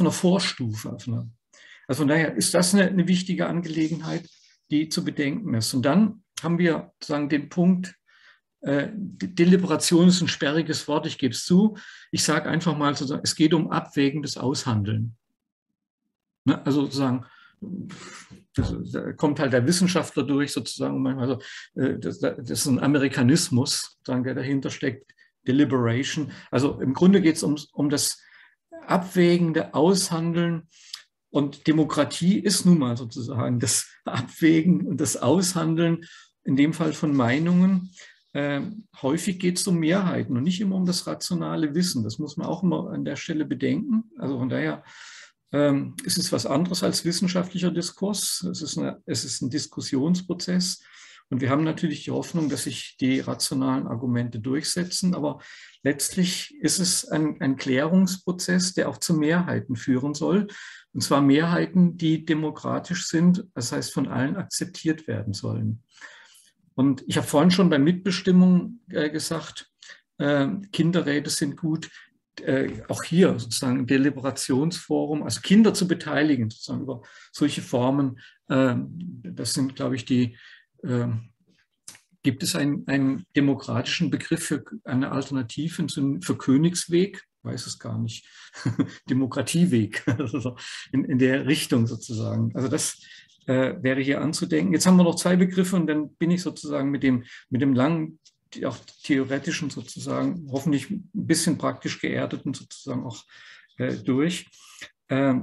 einer Vorstufe. Also von daher ist das eine wichtige Angelegenheit, die zu bedenken ist. Und dann haben wir sozusagen den Punkt, Deliberation ist ein sperriges Wort, ich gebe es zu. Ich sage einfach mal, sozusagen, es geht um abwägendes Aushandeln. Ne? Also sozusagen, da kommt halt der Wissenschaftler durch, sozusagen, manchmal so, das ist ein Amerikanismus, sozusagen, der dahinter steckt, Deliberation. Also im Grunde geht es um das abwägende Aushandeln. Und Demokratie ist nun mal sozusagen das Abwägen und das Aushandeln, in dem Fall von Meinungen. Häufig geht es um Mehrheiten und nicht immer um das rationale Wissen. Das muss man auch immer an der Stelle bedenken. Also von daher ist es was anderes als wissenschaftlicher Diskurs. Es ist ein Diskussionsprozess. Und wir haben natürlich die Hoffnung, dass sich die rationalen Argumente durchsetzen. Aber letztlich ist es ein Klärungsprozess, der auch zu Mehrheiten führen soll. Und zwar Mehrheiten, die demokratisch sind, das heißt von allen akzeptiert werden sollen. Und ich habe vorhin schon bei Mitbestimmung gesagt, Kinderräte sind gut, auch hier sozusagen ein Deliberationsforum, also Kinder zu beteiligen sozusagen über solche Formen. Das sind, glaube ich, gibt es einen demokratischen Begriff für eine Alternative für Königsweg? Weiß es gar nicht. Demokratieweg, also in der Richtung sozusagen. Also das wäre hier anzudenken. Jetzt haben wir noch zwei Begriffe und dann bin ich sozusagen mit dem langen, auch theoretischen sozusagen, hoffentlich ein bisschen praktisch geerdeten sozusagen auch durch. Das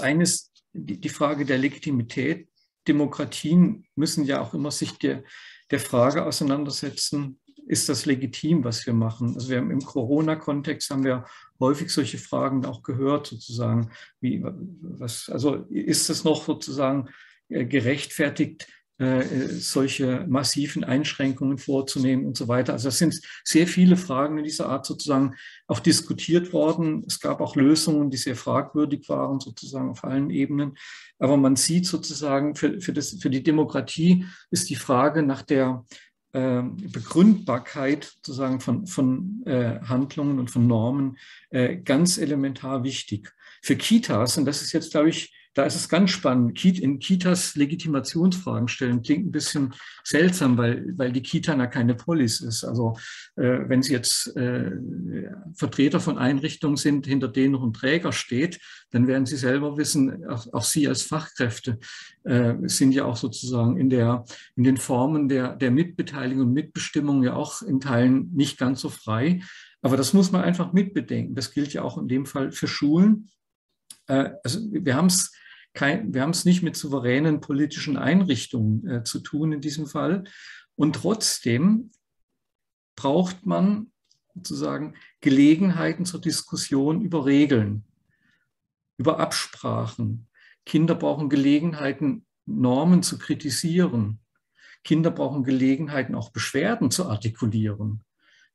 eine ist die Frage der Legitimität. Demokratien müssen ja auch immer sich der Frage auseinandersetzen, ist das legitim, was wir machen? Also wir haben im Corona-Kontext haben wir häufig solche Fragen auch gehört, sozusagen, wie, also ist es noch sozusagen gerechtfertigt, solche massiven Einschränkungen vorzunehmen und so weiter. Also das sind sehr viele Fragen in dieser Art sozusagen auch diskutiert worden. Es gab auch Lösungen, die sehr fragwürdig waren sozusagen auf allen Ebenen. Aber man sieht sozusagen, für die Demokratie ist die Frage nach der Begründbarkeit sozusagen von Handlungen und von Normen ganz elementar wichtig. Für Kitas, und das ist jetzt, glaube ich, da ist es ganz spannend, in Kitas Legitimationsfragen stellen, klingt ein bisschen seltsam, weil die Kita na keine Polis ist. Also wenn Sie jetzt Vertreter von Einrichtungen sind, hinter denen noch ein Träger steht, dann werden Sie selber wissen, auch Sie als Fachkräfte sind ja auch sozusagen in den Formen der Mitbeteiligung und Mitbestimmung ja auch in Teilen nicht ganz so frei. Aber das muss man einfach mitbedenken. Das gilt ja auch in dem Fall für Schulen. Also wir haben es nicht mit souveränen politischen Einrichtungen zu tun in diesem Fall. Und trotzdem braucht man sozusagen Gelegenheiten zur Diskussion über Regeln, über Absprachen. Kinder brauchen Gelegenheiten, Normen zu kritisieren. Kinder brauchen Gelegenheiten, auch Beschwerden zu artikulieren.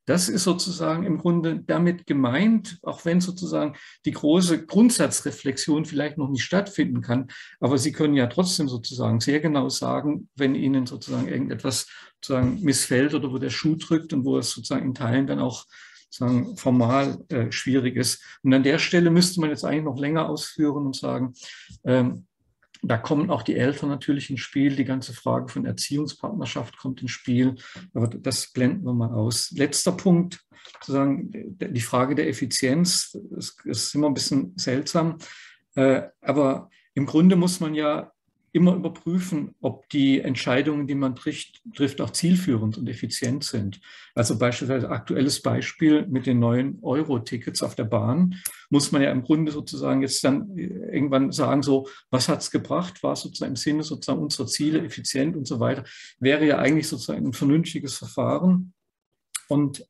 Das ist sozusagen im Grunde damit gemeint, auch wenn sozusagen die große Grundsatzreflexion vielleicht noch nicht stattfinden kann. Aber Sie können ja trotzdem sozusagen sehr genau sagen, wenn Ihnen sozusagen irgendetwas sozusagen missfällt oder wo der Schuh drückt und wo es sozusagen in Teilen dann auch sozusagen formal schwierig ist. Und an der Stelle müsste man jetzt eigentlich noch länger ausführen und sagen, da kommen auch die Eltern natürlich ins Spiel. Die ganze Frage von Erziehungspartnerschaft kommt ins Spiel. Aber das blenden wir mal aus. Letzter Punkt, sozusagen die Frage der Effizienz. Das ist immer ein bisschen seltsam. Aber im Grunde muss man ja immer überprüfen, ob die Entscheidungen, die man trifft, auch zielführend und effizient sind. Also beispielsweise aktuelles Beispiel mit den neuen Euro-Tickets auf der Bahn, muss man ja im Grunde sozusagen jetzt dann irgendwann sagen, so, was hat es gebracht, war es sozusagen im Sinne sozusagen unserer Ziele effizient und so weiter, wäre ja eigentlich sozusagen ein vernünftiges Verfahren. Und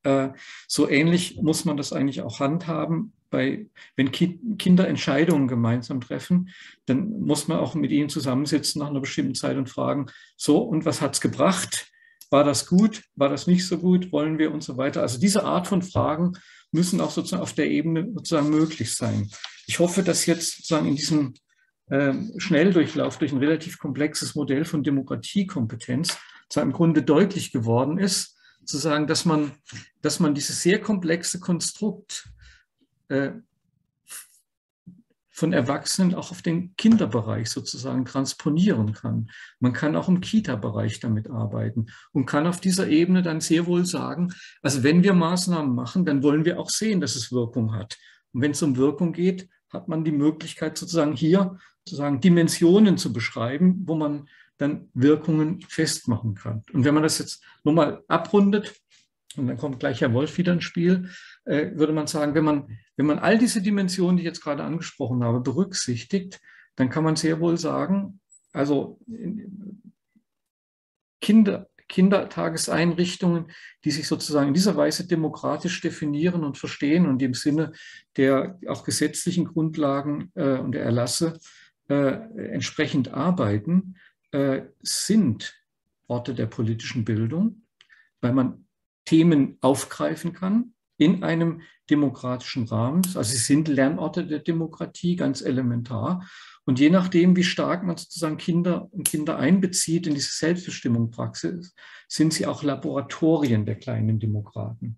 so ähnlich muss man das eigentlich auch handhaben. Wenn Kinder Entscheidungen gemeinsam treffen, dann muss man auch mit ihnen zusammensitzen nach einer bestimmten Zeit und fragen, so, und was hat es gebracht? War das gut? War das nicht so gut? Wollen wir und so weiter? Also diese Art von Fragen müssen auch sozusagen auf der Ebene sozusagen möglich sein. Ich hoffe, dass jetzt sozusagen in diesem Schnelldurchlauf durch ein relativ komplexes Modell von Demokratiekompetenz im Grunde deutlich geworden ist, zu sagen, dass man dieses sehr komplexe Konstrukt von Erwachsenen auch auf den Kinderbereich sozusagen transponieren kann. Man kann auch im Kita-Bereich damit arbeiten und kann auf dieser Ebene dann sehr wohl sagen, also wenn wir Maßnahmen machen, dann wollen wir auch sehen, dass es Wirkung hat. Und wenn es um Wirkung geht, hat man die Möglichkeit sozusagen hier sozusagen Dimensionen zu beschreiben, wo man dann Wirkungen festmachen kann. Und wenn man das jetzt nochmal abrundet, und dann kommt gleich Herr Wolf wieder ins Spiel, würde man sagen, wenn man all diese Dimensionen, die ich jetzt gerade angesprochen habe, berücksichtigt, dann kann man sehr wohl sagen, also Kindertageseinrichtungen, die sich sozusagen in dieser Weise demokratisch definieren und verstehen und im Sinne der auch gesetzlichen Grundlagen und der Erlasse entsprechend arbeiten, sind Orte der politischen Bildung, weil man Themen aufgreifen kann in einem demokratischen Rahmen. Also sie sind Lernorte der Demokratie, ganz elementar. Und je nachdem, wie stark man sozusagen Kinder einbezieht in diese Selbstbestimmungspraxis, sind sie auch Laboratorien der kleinen Demokraten.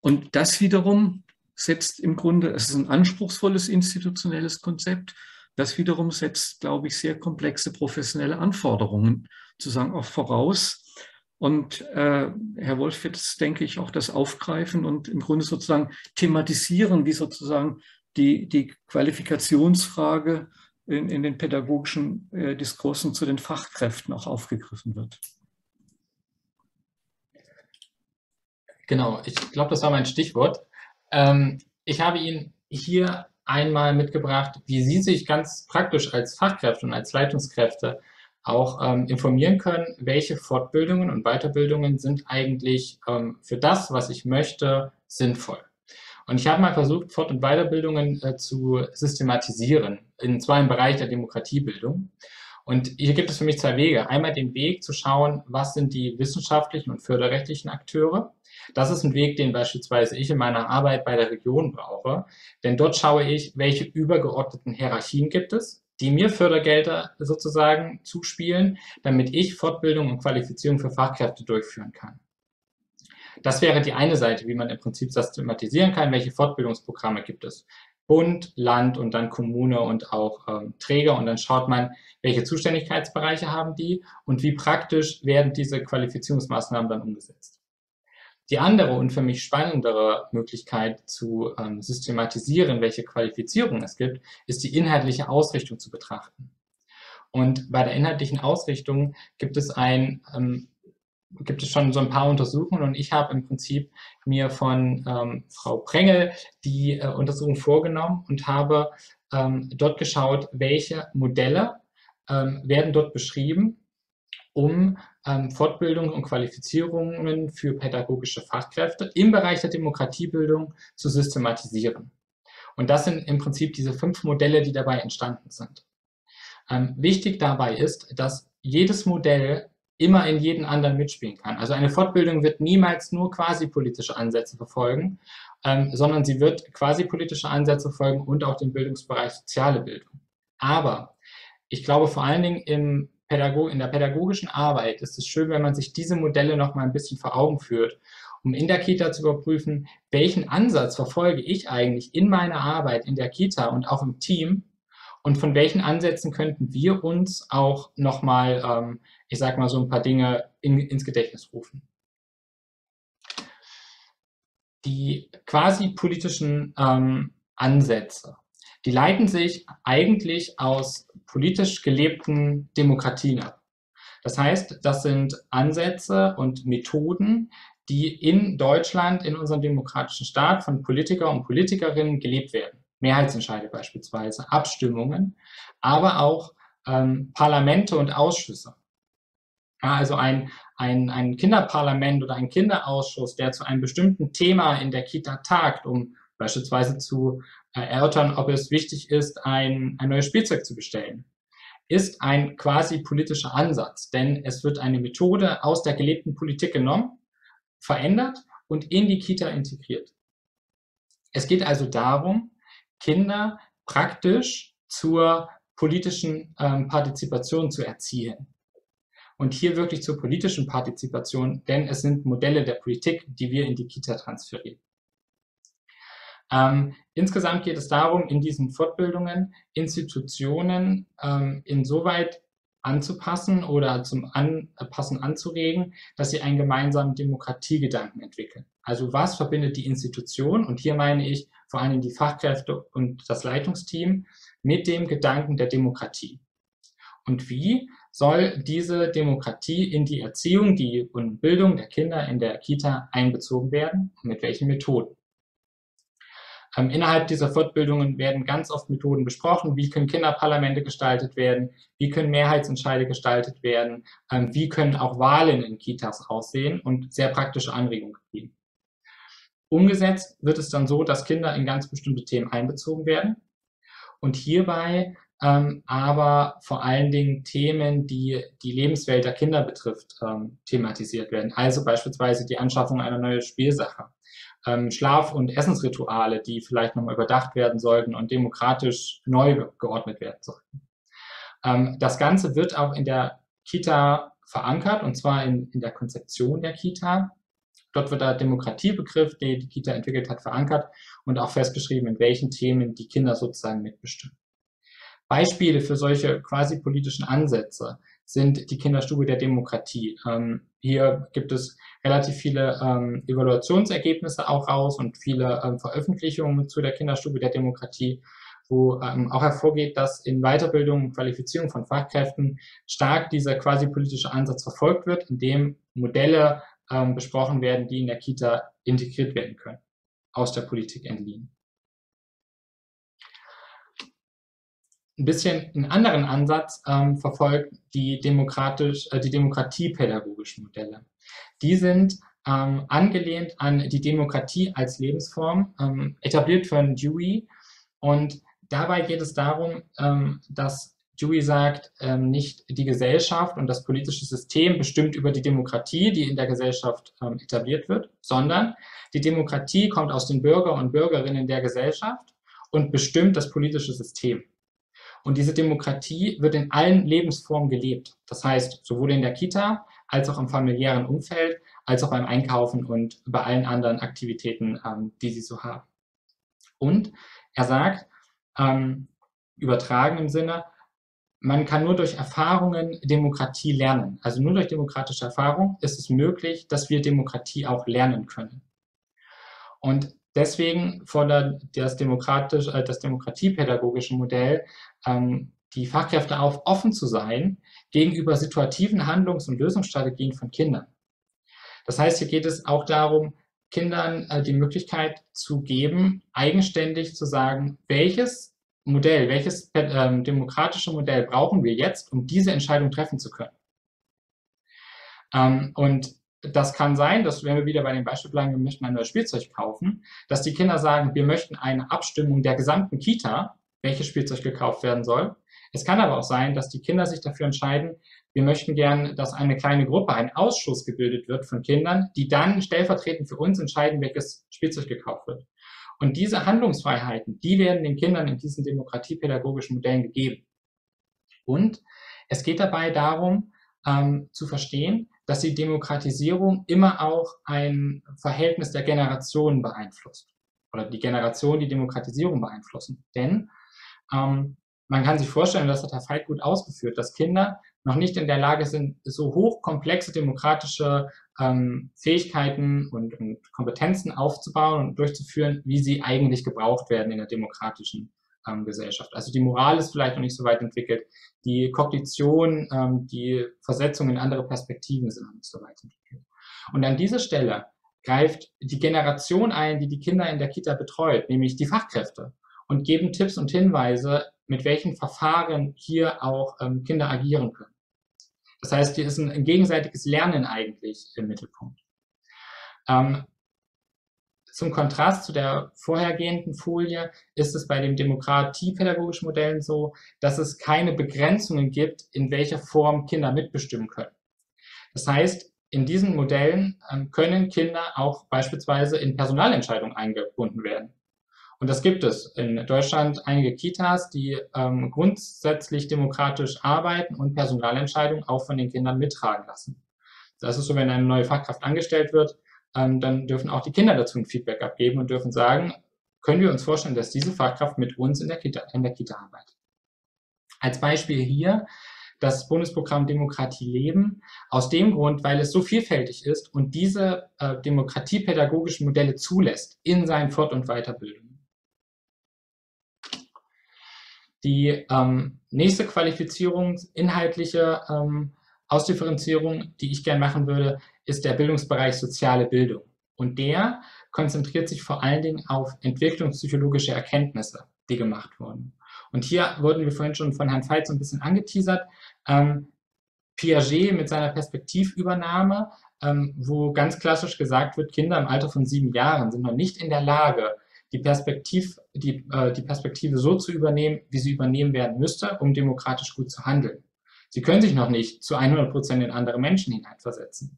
Und das wiederum setzt im Grunde, es ist ein anspruchsvolles institutionelles Konzept, das wiederum setzt, glaube ich, sehr komplexe professionelle Anforderungen sozusagen auch voraus. Und Herr Wolf wird, denke ich, auch das aufgreifen und im Grunde sozusagen thematisieren, wie sozusagen die Qualifikationsfrage in den pädagogischen Diskursen zu den Fachkräften auch aufgegriffen wird. Genau, ich glaube, das war mein Stichwort. Ich habe Ihnen hier einmal mitgebracht, wie Sie sich ganz praktisch als Fachkräfte und als Leitungskräfte auch informieren können, welche Fortbildungen und Weiterbildungen sind eigentlich für das, was ich möchte, sinnvoll. Und ich habe mal versucht, Fort- und Weiterbildungen zu systematisieren, und zwar im Bereich der Demokratiebildung. Und hier gibt es für mich zwei Wege. Einmal den Weg zu schauen, was sind die wissenschaftlichen und förderrechtlichen Akteure. Das ist ein Weg, den beispielsweise ich in meiner Arbeit bei der Region brauche. Denn dort schaue ich, welche übergeordneten Hierarchien gibt es, die mir Fördergelder sozusagen zuspielen, damit ich Fortbildung und Qualifizierung für Fachkräfte durchführen kann. Das wäre die eine Seite, wie man im Prinzip systematisieren kann, welche Fortbildungsprogramme gibt es. Bund, Land und dann Kommune und auch Träger, und dann schaut man, welche Zuständigkeitsbereiche haben die und wie praktisch werden diese Qualifizierungsmaßnahmen dann umgesetzt. Die andere und für mich spannendere Möglichkeit zu systematisieren, welche Qualifizierung es gibt, ist die inhaltliche Ausrichtung zu betrachten. Und bei der inhaltlichen Ausrichtung gibt es gibt es schon so ein paar Untersuchungen, und ich habe im Prinzip mir von Frau Prengel die Untersuchung vorgenommen und habe dort geschaut, welche Modelle werden dort beschrieben, um Fortbildung und Qualifizierungen für pädagogische Fachkräfte im Bereich der Demokratiebildung zu systematisieren. Und das sind im Prinzip diese 5 Modelle, die dabei entstanden sind. Wichtig dabei ist, dass jedes Modell immer in jeden anderen mitspielen kann. Also eine Fortbildung wird niemals nur quasi-politische Ansätze verfolgen, sondern sie wird quasi-politische Ansätze verfolgen und auch den Bildungsbereich soziale Bildung. Aber ich glaube, vor allen Dingen in der pädagogischen Arbeit ist es schön, wenn man sich diese Modelle noch mal ein bisschen vor Augen führt, um in der Kita zu überprüfen, welchen Ansatz verfolge ich eigentlich in meiner Arbeit in der Kita und auch im Team, und von welchen Ansätzen könnten wir uns auch noch mal ich sage mal so ein paar Dinge ins Gedächtnis rufen. Die quasi politischen Ansätze, die leiten sich eigentlich aus politisch gelebten Demokratien ab. Das heißt, das sind Ansätze und Methoden, die in Deutschland, in unserem demokratischen Staat, von Politiker und Politikerinnen gelebt werden. Mehrheitsentscheide beispielsweise, Abstimmungen, aber auch Parlamente und Ausschüsse. Ja, also ein Kinderparlament oder ein Kinderausschuss, der zu einem bestimmten Thema in der Kita tagt, um beispielsweise zu erörtern, ob es wichtig ist, ein neues Spielzeug zu bestellen, ist ein quasi politischer Ansatz. Denn es wird eine Methode aus der gelebten Politik genommen, verändert und in die Kita integriert. Es geht also darum, Kinder praktisch zur politischen Partizipation zu erziehen. Und hier wirklich zur politischen Partizipation, denn es sind Modelle der Politik, die wir in die Kita transferieren. Insgesamt geht es darum, in diesen Fortbildungen Institutionen insoweit anzupassen oder zum Anpassen anzuregen, dass sie einen gemeinsamen Demokratiegedanken entwickeln. Also was verbindet die Institution, und hier meine ich vor allem die Fachkräfte und das Leitungsteam, mit dem Gedanken der Demokratie? Und wie soll diese Demokratie in die Erziehung und Bildung der Kinder in der Kita einbezogen werden und mit welchen Methoden? Innerhalb dieser Fortbildungen werden ganz oft Methoden besprochen. Wie können Kinderparlamente gestaltet werden? Wie können Mehrheitsentscheide gestaltet werden? Wie können auch Wahlen in Kitas aussehen? Und sehr praktische Anregungen gegeben. Umgesetzt wird es dann so, dass Kinder in ganz bestimmte Themen einbezogen werden. Und hierbei aber vor allen Dingen Themen, die die Lebenswelt der Kinder betrifft, thematisiert werden. Also beispielsweise die Anschaffung einer neuen Spielsache, Schlaf- und Essensrituale, die vielleicht nochmal überdacht werden sollten und demokratisch neu geordnet werden sollten. Das Ganze wird auch in der Kita verankert, und zwar in der Konzeption der Kita. Dort wird der Demokratiebegriff, den die Kita entwickelt hat, verankert und auch festgeschrieben, in welchen Themen die Kinder sozusagen mitbestimmen. Beispiele für solche quasi politischen Ansätze sind die Kinderstube der Demokratie. Hier gibt es relativ viele Evaluationsergebnisse auch raus und viele Veröffentlichungen zu der Kinderstube der Demokratie, wo auch hervorgeht, dass in Weiterbildung und Qualifizierung von Fachkräften stark dieser quasi politische Ansatz verfolgt wird, indem Modelle besprochen werden, die in der Kita integriert werden können, aus der Politik entliehen. Ein bisschen einen anderen Ansatz verfolgt die demokratiepädagogischen Modelle. Die sind angelehnt an die Demokratie als Lebensform, etabliert von Dewey. Und dabei geht es darum, dass Dewey sagt, nicht die Gesellschaft und das politische System bestimmt über die Demokratie, die in der Gesellschaft etabliert wird, sondern die Demokratie kommt aus den Bürger und Bürgerinnen der Gesellschaft und bestimmt das politische System. Und diese Demokratie wird in allen Lebensformen gelebt. Das heißt, sowohl in der Kita als auch im familiären Umfeld, als auch beim Einkaufen und bei allen anderen Aktivitäten, die sie so haben. Und er sagt, übertragen im Sinne, man kann nur durch Erfahrungen Demokratie lernen. Also nur durch demokratische Erfahrung ist es möglich, dass wir Demokratie auch lernen können. Und deswegen fordert das demokratiepädagogische Modell die Fachkräfte auf, offen zu sein gegenüber situativen Handlungs- und Lösungsstrategien von Kindern. Das heißt, hier geht es auch darum, Kindern die Möglichkeit zu geben, eigenständig zu sagen, welches Modell, welches demokratische Modell brauchen wir jetzt, um diese Entscheidung treffen zu können. Und das kann sein, dass, wenn wir wieder bei dem Beispiel bleiben, wir möchten ein neues Spielzeug kaufen, dass die Kinder sagen, wir möchten eine Abstimmung der gesamten Kita, welches Spielzeug gekauft werden soll. Es kann aber auch sein, dass die Kinder sich dafür entscheiden, wir möchten gern, dass eine kleine Gruppe, ein Ausschuss gebildet wird von Kindern, die dann stellvertretend für uns entscheiden, welches Spielzeug gekauft wird. Und diese Handlungsfreiheiten, die werden den Kindern in diesen demokratiepädagogischen Modellen gegeben. Und es geht dabei darum, zu verstehen, dass die Demokratisierung immer auch ein Verhältnis der Generationen beeinflusst. Oder die Generationen, die Demokratisierung beeinflussen. Denn man kann sich vorstellen, das hat Herr Veith gut ausgeführt, dass Kinder noch nicht in der Lage sind, so hochkomplexe demokratische Fähigkeiten und Kompetenzen aufzubauen und durchzuführen, wie sie eigentlich gebraucht werden in der demokratischen Gesellschaft. Also die Moral ist vielleicht noch nicht so weit entwickelt, die Kognition, die Versetzung in andere Perspektiven sind noch nicht so weit entwickelt. Und an dieser Stelle greift die Generation ein, die die Kinder in der Kita betreut, nämlich die Fachkräfte, und geben Tipps und Hinweise, mit welchen Verfahren hier auch Kinder agieren können. Das heißt, hier ist ein gegenseitiges Lernen eigentlich im Mittelpunkt. Zum Kontrast zu der vorhergehenden Folie ist es bei den demokratiepädagogischen Modellen so, dass es keine Begrenzungen gibt, in welcher Form Kinder mitbestimmen können. Das heißt, in diesen Modellen können Kinder auch beispielsweise in Personalentscheidungen eingebunden werden. Und das gibt es in Deutschland einige Kitas, die grundsätzlich demokratisch arbeiten und Personalentscheidungen auch von den Kindern mittragen lassen. Das ist so, wenn eine neue Fachkraft angestellt wird, dann dürfen auch die Kinder dazu ein Feedback abgeben und dürfen sagen, können wir uns vorstellen, dass diese Fachkraft mit uns in der Kita arbeitet. Als Beispiel hier das Bundesprogramm Demokratie leben, aus dem Grund, weil es so vielfältig ist und diese demokratiepädagogischen Modelle zulässt in seinen Fort- und Weiterbildungen. Die nächste qualifizierungsinhaltliche Ausdifferenzierung, die ich gerne machen würde, ist der Bildungsbereich soziale Bildung. Und der konzentriert sich vor allen Dingen auf entwicklungspsychologische Erkenntnisse, die gemacht wurden. Und hier wurden wir vorhin schon von Herrn Veith so ein bisschen angeteasert. Piaget mit seiner Perspektivübernahme, wo ganz klassisch gesagt wird, Kinder im Alter von 7 Jahren sind noch nicht in der Lage, die Perspektive so zu übernehmen, wie sie übernehmen werden müsste, um demokratisch gut zu handeln. Sie können sich noch nicht zu 100% in andere Menschen hineinversetzen.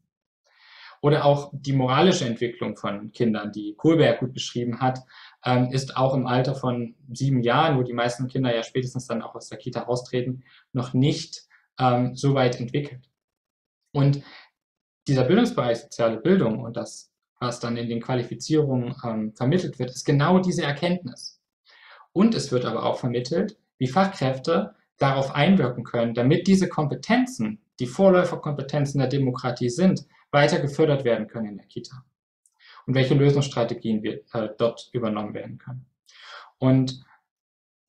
Oder auch die moralische Entwicklung von Kindern, die Kohlberg gut beschrieben hat, ist auch im Alter von 7 Jahren, wo die meisten Kinder ja spätestens dann auch aus der Kita austreten, noch nicht so weit entwickelt. Und dieser Bildungsbereich soziale Bildung und das, was dann in den Qualifizierungen vermittelt wird, ist genau diese Erkenntnis. Und es wird aber auch vermittelt, wie Fachkräfte darauf einwirken können, damit diese Kompetenzen, die Vorläuferkompetenzen der Demokratie sind, weiter gefördert werden können in der Kita und welche Lösungsstrategien dort übernommen werden können. Und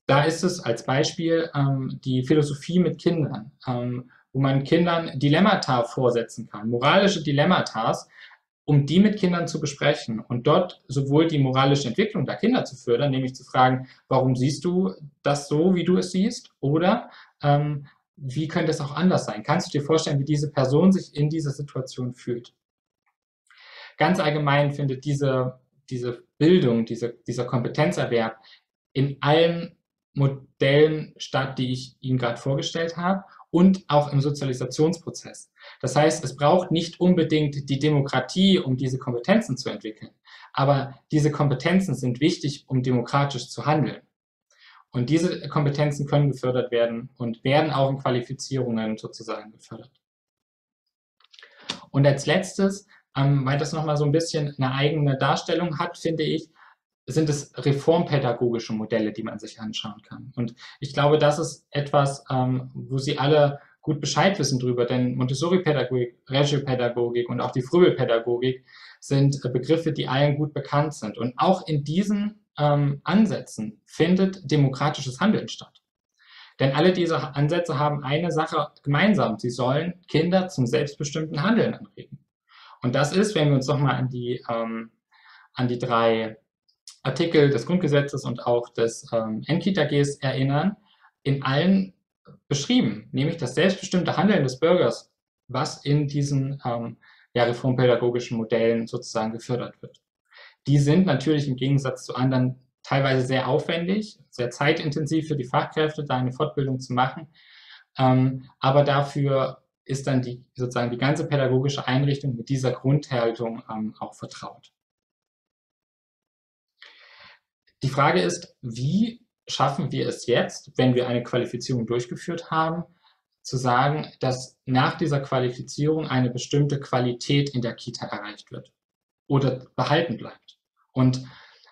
da ist es als Beispiel die Philosophie mit Kindern, wo man Kindern Dilemmata vorsetzen kann, moralische Dilemmata, um die mit Kindern zu besprechen und dort sowohl die moralische Entwicklung der Kinder zu fördern, nämlich zu fragen, warum siehst du das so, wie du es siehst, oder wie könnte es auch anders sein? Kannst du dir vorstellen, wie diese Person sich in dieser Situation fühlt? Ganz allgemein findet diese Bildung, dieser Kompetenzerwerb in allen Modellen statt, die ich Ihnen gerade vorgestellt habe, und auch im Sozialisationsprozess. Das heißt, es braucht nicht unbedingt die Demokratie, um diese Kompetenzen zu entwickeln, aber diese Kompetenzen sind wichtig, um demokratisch zu handeln. Und diese Kompetenzen können gefördert werden und werden auch in Qualifizierungen sozusagen gefördert. Und als letztes, weil das nochmal so ein bisschen eine eigene Darstellung hat, finde ich, sind es reformpädagogische Modelle, die man sich anschauen kann. Und ich glaube, das ist etwas, wo Sie alle gut Bescheid wissen drüber, denn Montessori-Pädagogik, Reggio-Pädagogik und auch die Fröbel-Pädagogik sind Begriffe, die allen gut bekannt sind. Und auch in diesen Ansätzen findet demokratisches Handeln statt. Denn alle diese Ansätze haben eine Sache gemeinsam: Sie sollen Kinder zum selbstbestimmten Handeln anregen. Und das ist, wenn wir uns nochmal an die drei Artikel des Grundgesetzes und auch des N-Kita-Ges erinnern, in allen beschrieben, nämlich das selbstbestimmte Handeln des Bürgers, was in diesen reformpädagogischen Modellen sozusagen gefördert wird. Die sind natürlich im Gegensatz zu anderen teilweise sehr aufwendig, sehr zeitintensiv für die Fachkräfte, da eine Fortbildung zu machen, aber dafür ist dann sozusagen die ganze pädagogische Einrichtung mit dieser Grundhaltung auch vertraut. Die Frage ist, wie schaffen wir es jetzt, wenn wir eine Qualifizierung durchgeführt haben, zu sagen, dass nach dieser Qualifizierung eine bestimmte Qualität in der Kita erreicht wird oder behalten bleibt? Und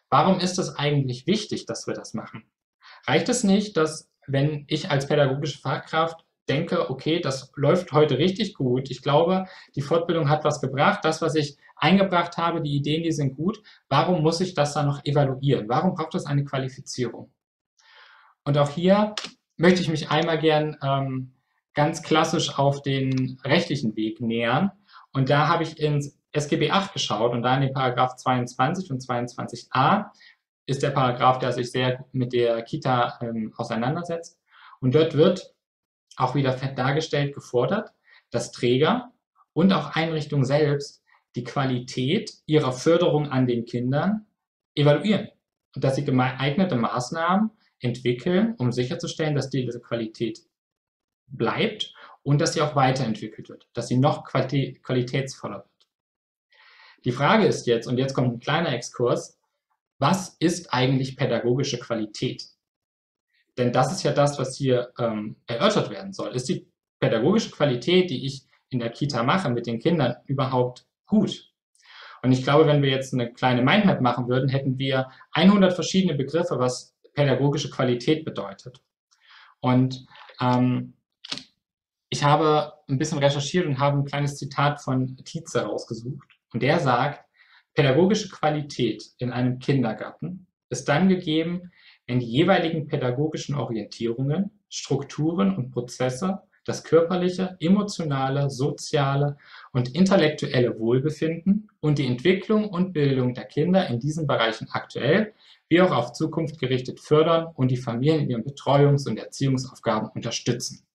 warum ist es eigentlich wichtig, dass wir das machen? Reicht es nicht, dass, wenn ich als pädagogische Fachkraft denke, okay, das läuft heute richtig gut, ich glaube, die Fortbildung hat was gebracht, das, was ich eingebracht habe, die Ideen, die sind gut, warum muss ich das dann noch evaluieren? Warum braucht es eine Qualifizierung? Und auch hier möchte ich mich einmal gern ganz klassisch auf den rechtlichen Weg nähern. Und da habe ich ins SGB VIII geschaut und da in den Paragraph 22 und 22a ist der Paragraph, der sich sehr mit der Kita auseinandersetzt. Und dort wird auch wieder fett dargestellt, gefordert, dass Träger und auch Einrichtungen selbst die Qualität ihrer Förderung an den Kindern evaluieren und dass sie geeignete Maßnahmen entwickeln, um sicherzustellen, dass diese Qualität bleibt und dass sie auch weiterentwickelt wird, dass sie noch qualitätsvoller wird. Die Frage ist jetzt, und jetzt kommt ein kleiner Exkurs, was ist eigentlich pädagogische Qualität? Denn das ist ja das, was hier erörtert werden soll. Ist die pädagogische Qualität, die ich in der Kita mache, mit den Kindern überhaupt gut? Und ich glaube, wenn wir jetzt eine kleine Mindmap machen würden, hätten wir 100 verschiedene Begriffe, was pädagogische Qualität bedeutet. Und ich habe ein bisschen recherchiert und habe ein kleines Zitat von Tietze rausgesucht. Und der sagt, pädagogische Qualität in einem Kindergarten ist dann gegeben, wenn die jeweiligen pädagogischen Orientierungen, Strukturen und Prozesse das körperliche, emotionale, soziale und intellektuelle Wohlbefinden und die Entwicklung und Bildung der Kinder in diesen Bereichen aktuell wie auch auf Zukunft gerichtet fördern und die Familien in ihren Betreuungs- und Erziehungsaufgaben unterstützen.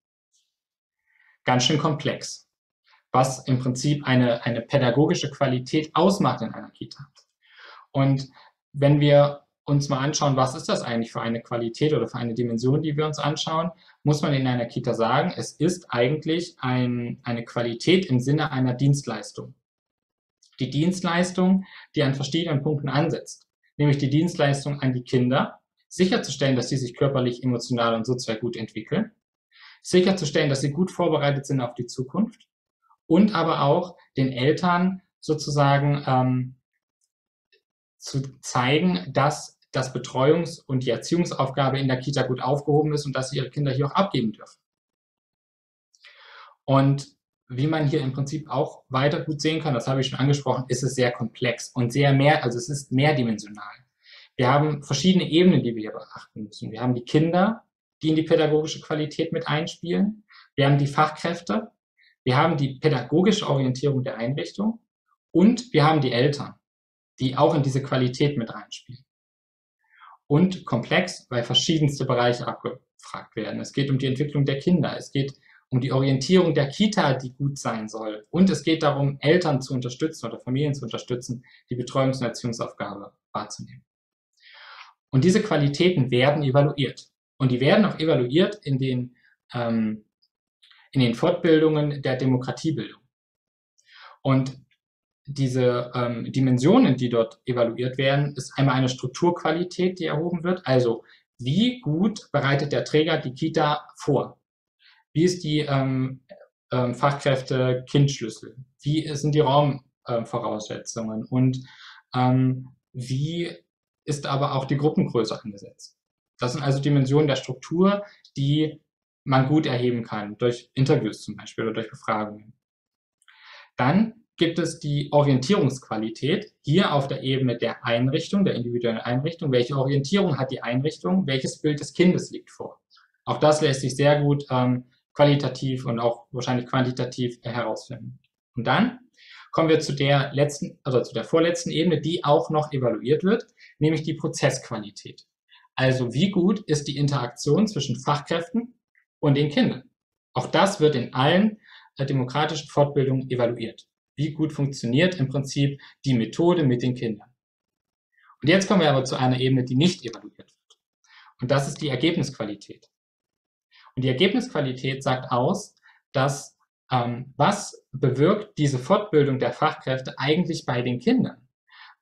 Ganz schön komplex, was im Prinzip eine pädagogische Qualität ausmacht in einer Kita. Und wenn wir uns mal anschauen, was ist das eigentlich für eine Qualität oder für eine Dimension, die wir uns anschauen, muss man in einer Kita sagen, es ist eigentlich eine Qualität im Sinne einer Dienstleistung. Die Dienstleistung, die an verschiedenen Punkten ansetzt, nämlich die Dienstleistung an die Kinder, sicherzustellen, dass sie sich körperlich, emotional und sozial gut entwickeln, sicherzustellen, dass sie gut vorbereitet sind auf die Zukunft und aber auch den Eltern sozusagen zu zeigen, dass das Betreuungs- und die Erziehungsaufgabe in der Kita gut aufgehoben ist und dass sie ihre Kinder hier auch abgeben dürfen. Und wie man hier im Prinzip auch weiter gut sehen kann, das habe ich schon angesprochen, ist es sehr komplex und es ist mehrdimensional. Wir haben verschiedene Ebenen, die wir hier beachten müssen. Wir haben die Kinder, die in die pädagogische Qualität mit einspielen. Wir haben die Fachkräfte. Wir haben die pädagogische Orientierung der Einrichtung. Und wir haben die Eltern, die auch in diese Qualität mit reinspielen. Und komplex, weil verschiedenste Bereiche abgefragt werden. Es geht um die Entwicklung der Kinder, es geht um die Orientierung der Kita, die gut sein soll. Und es geht darum, Eltern zu unterstützen oder Familien zu unterstützen, die Betreuungs- und Erziehungsaufgabe wahrzunehmen. Und diese Qualitäten werden evaluiert. Und die werden auch evaluiert in den Fortbildungen der Demokratiebildung. Und diese Dimensionen, die dort evaluiert werden, ist einmal eine Strukturqualität, die erhoben wird. Also wie gut bereitet der Träger die Kita vor? Wie ist die Fachkräfte-Kind-Schlüssel? Wie sind die Raumvoraussetzungen? Und wie ist aber auch die Gruppengröße angesetzt? Das sind also Dimensionen der Struktur, die man gut erheben kann, durch Interviews zum Beispiel oder durch Befragungen. Dann gibt es die Orientierungsqualität, hier auf der Ebene der Einrichtung, der individuellen Einrichtung. Welche Orientierung hat die Einrichtung? Welches Bild des Kindes liegt vor? Auch das lässt sich sehr gut qualitativ und auch wahrscheinlich quantitativ herausfinden. Und dann kommen wir zu der letzten, also zu der vorletzten Ebene, die auch noch evaluiert wird, nämlich die Prozessqualität. Also wie gut ist die Interaktion zwischen Fachkräften und den Kindern? Auch das wird in allen demokratischen Fortbildungen evaluiert. Wie gut funktioniert im Prinzip die Methode mit den Kindern? Und jetzt kommen wir aber zu einer Ebene, die nicht evaluiert wird. Und das ist die Ergebnisqualität. Und die Ergebnisqualität sagt aus, dass was bewirkt diese Fortbildung der Fachkräfte eigentlich bei den Kindern?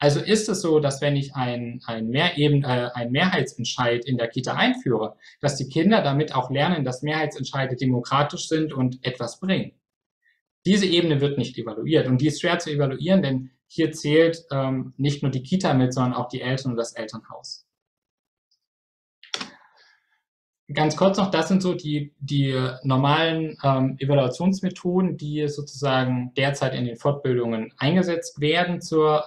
Also ist es so, dass wenn ich einen Mehrheitsentscheid in der Kita einführe, dass die Kinder damit auch lernen, dass Mehrheitsentscheide demokratisch sind und etwas bringen. Diese Ebene wird nicht evaluiert und die ist schwer zu evaluieren, denn hier zählt nicht nur die Kita mit, sondern auch die Eltern und das Elternhaus. Ganz kurz noch, das sind so die normalen Evaluationsmethoden, die sozusagen derzeit in den Fortbildungen eingesetzt werden zur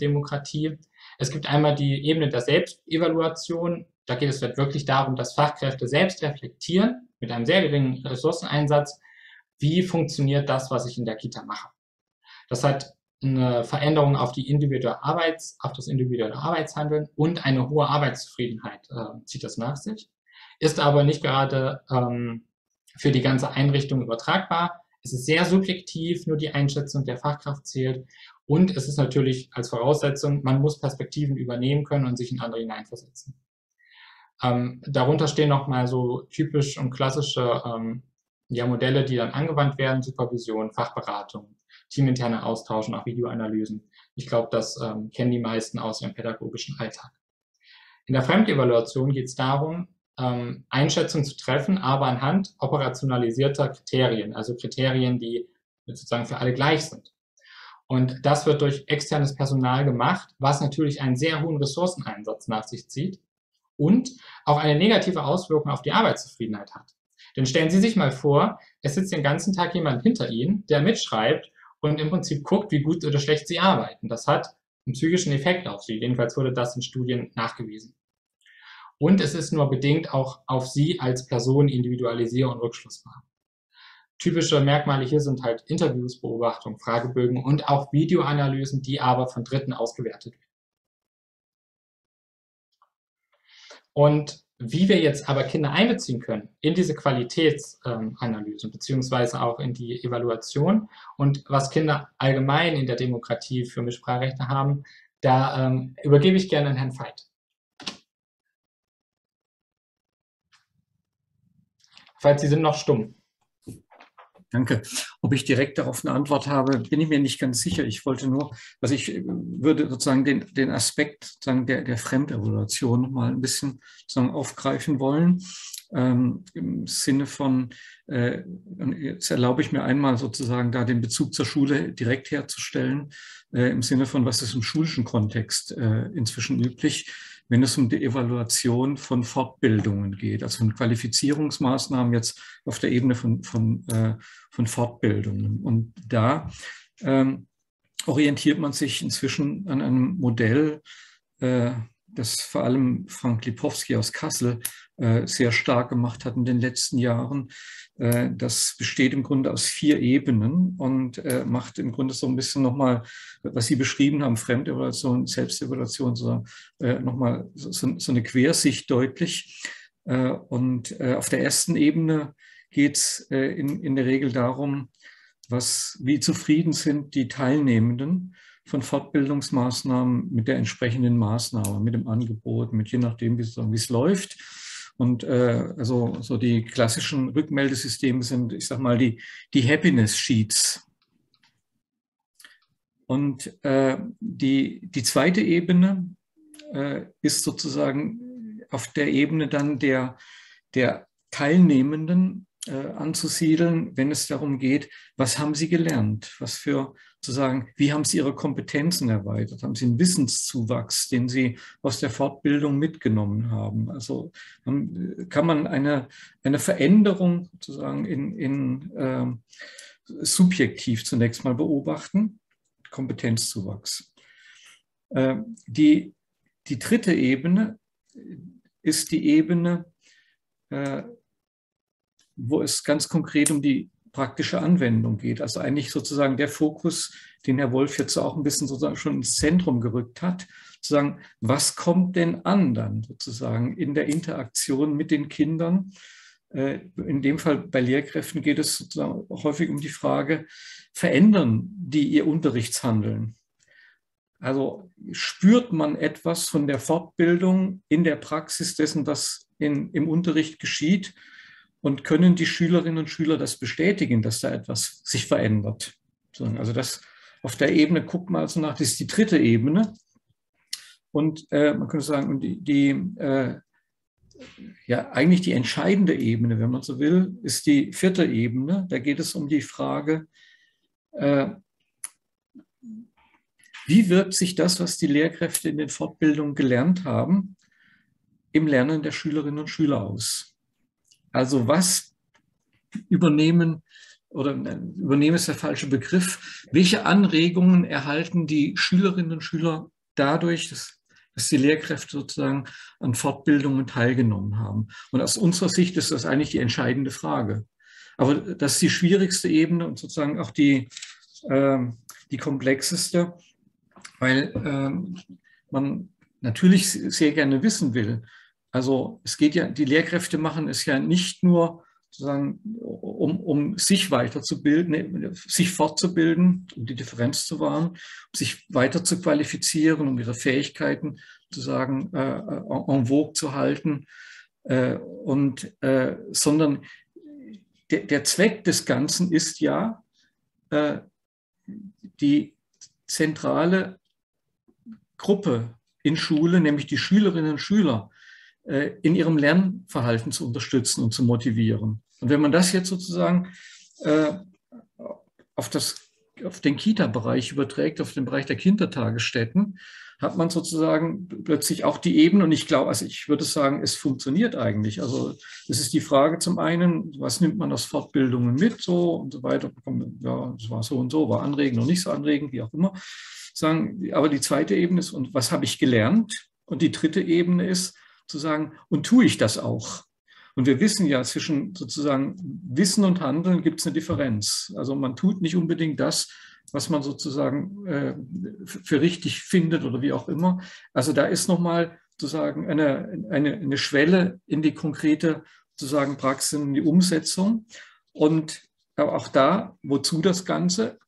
Demokratie. Es gibt einmal die Ebene der Selbstevaluation. Da geht es halt wirklich darum, dass Fachkräfte selbst reflektieren, mit einem sehr geringen Ressourceneinsatz, wie funktioniert das, was ich in der Kita mache. Das hat eine Veränderung auf die individuelle auf das individuelle Arbeitshandeln und eine hohe Arbeitszufriedenheit zieht das nach sich. Ist aber nicht gerade für die ganze Einrichtung übertragbar. Es ist sehr subjektiv, nur die Einschätzung der Fachkraft zählt. Und es ist natürlich als Voraussetzung, man muss Perspektiven übernehmen können und sich in andere hineinversetzen. Darunter stehen nochmal so typisch und klassische Modelle, die dann angewandt werden, Supervision, Fachberatung, teaminterne Austausch und auch Videoanalysen. Ich glaube, das kennen die meisten aus ihrem pädagogischen Alltag. In der Fremdevaluation geht es darum, Einschätzung zu treffen, aber anhand operationalisierter Kriterien, also Kriterien, die sozusagen für alle gleich sind. Und das wird durch externes Personal gemacht, was natürlich einen sehr hohen Ressourceneinsatz nach sich zieht und auch eine negative Auswirkung auf die Arbeitszufriedenheit hat. Denn stellen Sie sich mal vor, es sitzt den ganzen Tag jemand hinter Ihnen, der mitschreibt und im Prinzip guckt, wie gut oder schlecht Sie arbeiten. Das hat einen psychischen Effekt auf Sie. Jedenfalls wurde das in Studien nachgewiesen. Und es ist nur bedingt auch auf Sie als Person individualisierbar und rückschlussbar. Typische Merkmale hier sind halt Interviews, Beobachtungen, Fragebögen und auch Videoanalysen, die aber von Dritten ausgewertet werden. Und wie wir jetzt aber Kinder einbeziehen können in diese Qualitätsanalysen beziehungsweise auch in die Evaluation und was Kinder allgemein in der Demokratie für Mitspracherechte haben, da übergebe ich gerne an Herrn Veith. Falls Sie sind noch stumm. Danke. Ob ich direkt darauf eine Antwort habe, bin ich mir nicht ganz sicher. Ich wollte nur, also ich würde sozusagen den Aspekt sozusagen der Fremdevaluation noch mal ein bisschen sozusagen aufgreifen wollen. Im Sinne von, jetzt erlaube ich mir einmal sozusagen da den Bezug zur Schule direkt herzustellen, im Sinne von, was ist im schulischen Kontext inzwischen üblich, wenn es um die Evaluation von Fortbildungen geht, also von Qualifizierungsmaßnahmen jetzt auf der Ebene von Fortbildungen. Und da orientiert man sich inzwischen an einem Modell, das vor allem Frank Lipowsky aus Kassel sehr stark gemacht hat in den letzten Jahren. Das besteht im Grunde aus 4 Ebenen und macht im Grunde so ein bisschen nochmal, was Sie beschrieben haben, Fremdevaluation, Selbstevaluation, nochmal so eine Quersicht deutlich. Und auf der ersten Ebene geht es in der Regel darum, wie zufrieden sind die Teilnehmenden von Fortbildungsmaßnahmen mit der entsprechenden Maßnahme, mit dem Angebot, je nachdem, wie es läuft. Und also so die klassischen Rückmeldesysteme sind, ich sag mal, die Happiness Sheets. Und die zweite Ebene ist sozusagen auf der Ebene dann der Teilnehmenden anzusiedeln, wenn es darum geht, was haben sie gelernt, was für sozusagen, wie haben sie ihre Kompetenzen erweitert, haben sie einen Wissenszuwachs, den sie aus der Fortbildung mitgenommen haben. Also kann man eine Veränderung sozusagen subjektiv zunächst mal beobachten, Kompetenzzuwachs. Die dritte Ebene ist die Ebene, wo es ganz konkret um die praktische Anwendung geht. Also eigentlich sozusagen der Fokus, den Herr Wolf jetzt auch ein bisschen sozusagen schon ins Zentrum gerückt hat, sozusagen, was kommt denn an dann sozusagen in der Interaktion mit den Kindern? In dem Fall bei Lehrkräften geht es sozusagen häufig um die Frage, verändern die ihr Unterrichtshandeln? Also spürt man etwas von der Fortbildung in der Praxis dessen, was im Unterricht geschieht? Und können die Schülerinnen und Schüler das bestätigen, dass da etwas sich verändert? Also das auf der Ebene, guckt mal also nach, das ist die dritte Ebene. Und man könnte sagen, ja, eigentlich die entscheidende Ebene, wenn man so will, ist die vierte Ebene. Da geht es um die Frage, wie wirkt sich das, was die Lehrkräfte in den Fortbildungen gelernt haben, im Lernen der Schülerinnen und Schüler aus? Also was übernehmen ist der falsche Begriff, welche Anregungen erhalten die Schülerinnen und Schüler dadurch, dass die Lehrkräfte sozusagen an Fortbildungen teilgenommen haben? Und aus unserer Sicht ist das eigentlich die entscheidende Frage. Aber das ist die schwierigste Ebene und sozusagen auch die komplexeste, weil man natürlich sehr gerne wissen will. Also es geht ja, die Lehrkräfte machen es ja nicht nur sozusagen, um sich weiterzubilden, sich fortzubilden, um die Differenz zu wahren, um sich weiter zu qualifizieren, um ihre Fähigkeiten sozusagen en vogue zu halten, sondern der Zweck des Ganzen ist ja die zentrale Gruppe in Schule, nämlich die Schülerinnen und Schüler, in ihrem Lernverhalten zu unterstützen und zu motivieren. Und wenn man das jetzt sozusagen auf den Kita-Bereich überträgt, auf den Bereich der Kindertagesstätten, hat man sozusagen plötzlich auch die Ebene. Und ich glaube, also ich würde sagen, es funktioniert eigentlich. Also es ist die Frage zum einen, was nimmt man aus Fortbildungen mit, so und so weiter. Ja, es war so und so, war anregend und nicht so anregend, wie auch immer. Aber die zweite Ebene ist, und was habe ich gelernt? Und die dritte Ebene ist, zu sagen, und tue ich das auch? Und wir wissen ja, zwischen sozusagen Wissen und Handeln gibt es eine Differenz. Also man tut nicht unbedingt das, was man sozusagen für richtig findet oder wie auch immer. Also da ist nochmal sozusagen eine Schwelle in die konkrete sozusagen Praxis, in die Umsetzung. Und aber auch da, wozu das Ganze?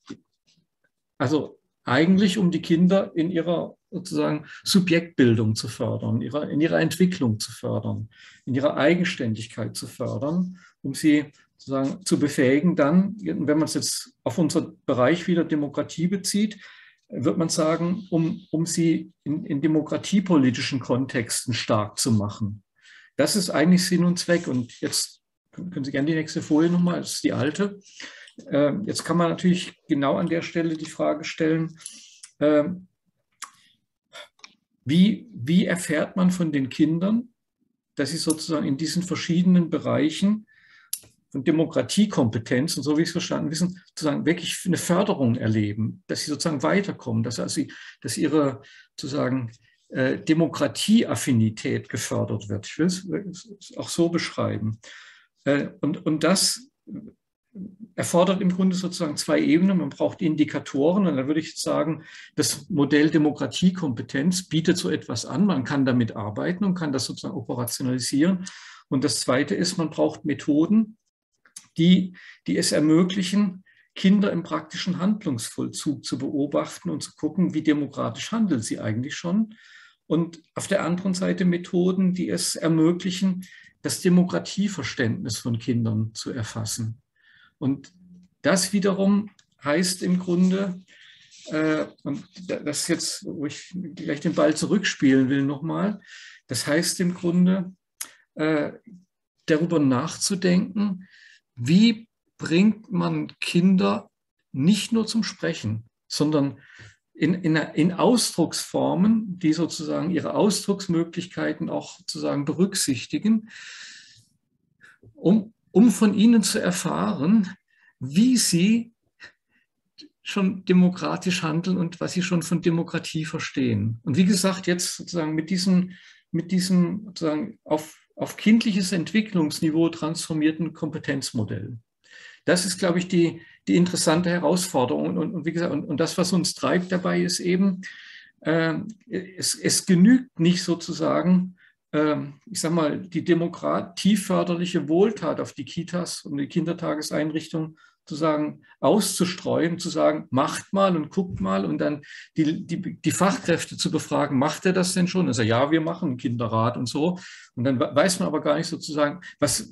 Also eigentlich, um die Kinder in ihrer sozusagen Subjektbildung zu fördern, in ihrer Entwicklung zu fördern, in ihrer Eigenständigkeit zu fördern, um sie sozusagen zu befähigen dann, wenn man es jetzt auf unseren Bereich wieder Demokratie bezieht, wird man sagen, um sie in demokratiepolitischen Kontexten stark zu machen. Das ist eigentlich Sinn und Zweck. Und jetzt können Sie gerne die nächste Folie nochmal, das ist die alte. Jetzt kann man natürlich genau an der Stelle die Frage stellen, wie erfährt man von den Kindern, dass sie sozusagen in diesen verschiedenen Bereichen von Demokratiekompetenz und so wie ich es verstanden wissen, sozusagen wirklich eine Förderung erleben, dass sie sozusagen weiterkommen, dass ihre sozusagen Demokratieaffinität gefördert wird. Ich will es auch so beschreiben. Und das erfordert im Grunde sozusagen zwei Ebenen. Man braucht Indikatoren und da würde ich sagen, das Modell Demokratiekompetenz bietet so etwas an. Man kann damit arbeiten und kann das sozusagen operationalisieren. Und das Zweite ist, man braucht Methoden, die es ermöglichen, Kinder im praktischen Handlungsvollzug zu beobachten und zu gucken, wie demokratisch handeln sie eigentlich schon. Und auf der anderen Seite Methoden, die es ermöglichen, das Demokratieverständnis von Kindern zu erfassen. Und das wiederum heißt im Grunde, und das ist jetzt, wo ich gleich den Ball zurückspielen will nochmal, das heißt im Grunde, darüber nachzudenken, wie bringt man Kinder nicht nur zum Sprechen, sondern in Ausdrucksformen, die sozusagen ihre Ausdrucksmöglichkeiten auch sozusagen berücksichtigen, um von ihnen zu erfahren, wie sie schon demokratisch handeln und was sie schon von Demokratie verstehen. Und wie gesagt, jetzt sozusagen mit diesem sozusagen auf kindliches Entwicklungsniveau transformierten Kompetenzmodell. Das ist, glaube ich, die interessante Herausforderung. Und wie gesagt, und das, was uns treibt dabei, ist eben, es genügt nicht sozusagen, ich sage mal, die demokratieförderliche Wohltat auf die Kitas und die Kindertageseinrichtungen zu sagen, auszustreuen, zu sagen, macht mal und guckt mal und dann die Fachkräfte zu befragen, macht er das denn schon? Also ja, wir machen einen Kinderrat und so. Und dann weiß man aber gar nicht sozusagen, was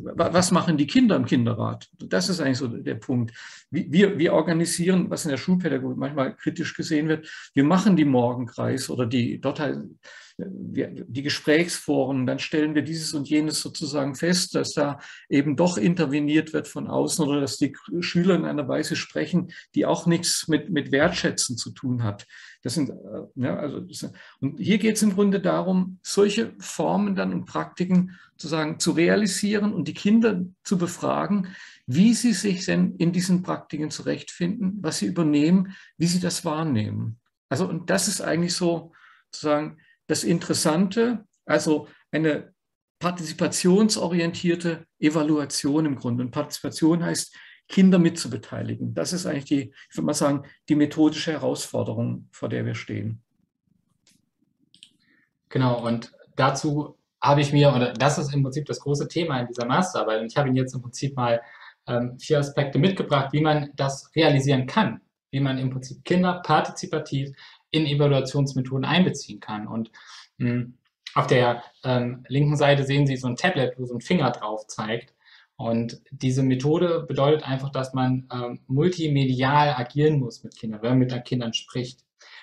machen die Kinder im Kinderrat? Das ist eigentlich so der Punkt. Wir organisieren, was in der Schulpädagogik manchmal kritisch gesehen wird, wir machen die Morgenkreise oder die Gesprächsforen, dann stellen wir dieses und jenes sozusagen fest, dass da eben doch interveniert wird von außen oder dass die Schüler in einer Weise sprechen, die auch nichts mit Wertschätzen zu tun hat. Das sind, ja, also, und hier geht es im Grunde darum, solche Formen dann und Praktiken sozusagen zu realisieren und die Kinder zu befragen, wie sie sich denn in diesen Praktiken zurechtfinden, was sie übernehmen, wie sie das wahrnehmen. Also, und das ist eigentlich so sozusagen das Interessante, also eine partizipationsorientierte Evaluation im Grunde. Und Partizipation heißt, Kinder mitzubeteiligen. Das ist eigentlich die, ich würde mal sagen, die methodische Herausforderung, vor der wir stehen. Genau, und dazu habe ich mir, und das ist im Prinzip das große Thema in dieser Masterarbeit, und ich habe Ihnen jetzt im Prinzip mal 4 Aspekte mitgebracht, wie man das realisieren kann, wie man im Prinzip Kinder partizipativ in Evaluationsmethoden einbeziehen kann. Und auf der linken Seite sehen Sie so ein Tablet, wo so ein Finger drauf zeigt. Und diese Methode bedeutet einfach, dass man multimedial agieren muss mit Kindern, wenn man mit den Kindern spricht.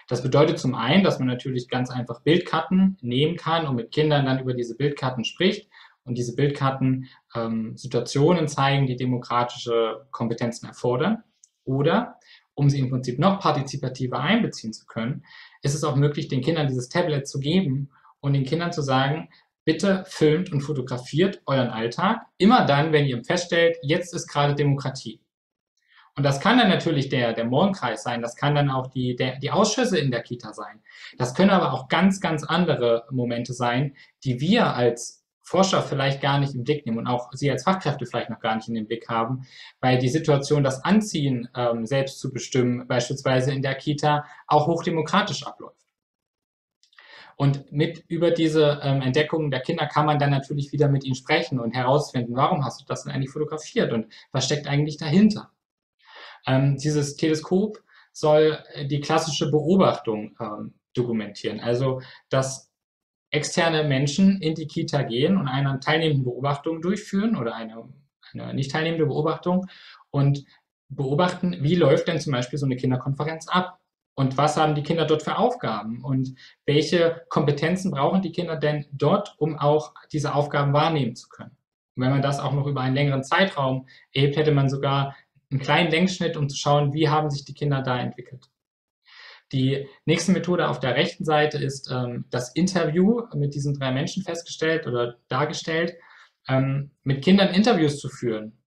Das bedeutet zum einen, dass man natürlich ganz einfach Bildkarten nehmen kann und mit Kindern dann über diese Bildkarten spricht und diese Bildkarten Situationen zeigen, die demokratische Kompetenzen erfordern. Oder, um sie im Prinzip noch partizipativer einbeziehen zu können, ist es auch möglich, den Kindern dieses Tablet zu geben und den Kindern zu sagen, bitte filmt und fotografiert euren Alltag, immer dann, wenn ihr feststellt, jetzt ist gerade Demokratie. Und das kann dann natürlich der Morgenkreis sein, das kann dann auch die Ausschüsse in der Kita sein. Das können aber auch ganz, ganz andere Momente sein, die wir als Forscher vielleicht gar nicht im Blick nehmen und auch Sie als Fachkräfte vielleicht noch gar nicht in den Blick haben, weil die Situation, das Anziehen selbst zu bestimmen, beispielsweise in der Kita, auch hochdemokratisch abläuft. Und über diese Entdeckungen der Kinder kann man dann natürlich wieder mit ihnen sprechen und herausfinden, warum hast du das denn eigentlich fotografiert und was steckt eigentlich dahinter? Dieses Teleskop soll die klassische Beobachtung dokumentieren, also dass externe Menschen in die Kita gehen und eine teilnehmende Beobachtung durchführen oder eine nicht teilnehmende Beobachtung und beobachten, wie läuft denn zum Beispiel so eine Kinderkonferenz ab? Und was haben die Kinder dort für Aufgaben? Und welche Kompetenzen brauchen die Kinder denn dort, um auch diese Aufgaben wahrnehmen zu können? Und wenn man das auch noch über einen längeren Zeitraum erhebt, hätte man sogar einen kleinen Längsschnitt, um zu schauen, wie haben sich die Kinder da entwickelt. Die nächste Methode auf der rechten Seite ist das Interview mit diesen 3 Menschen festgestellt oder dargestellt, mit Kindern Interviews zu führen,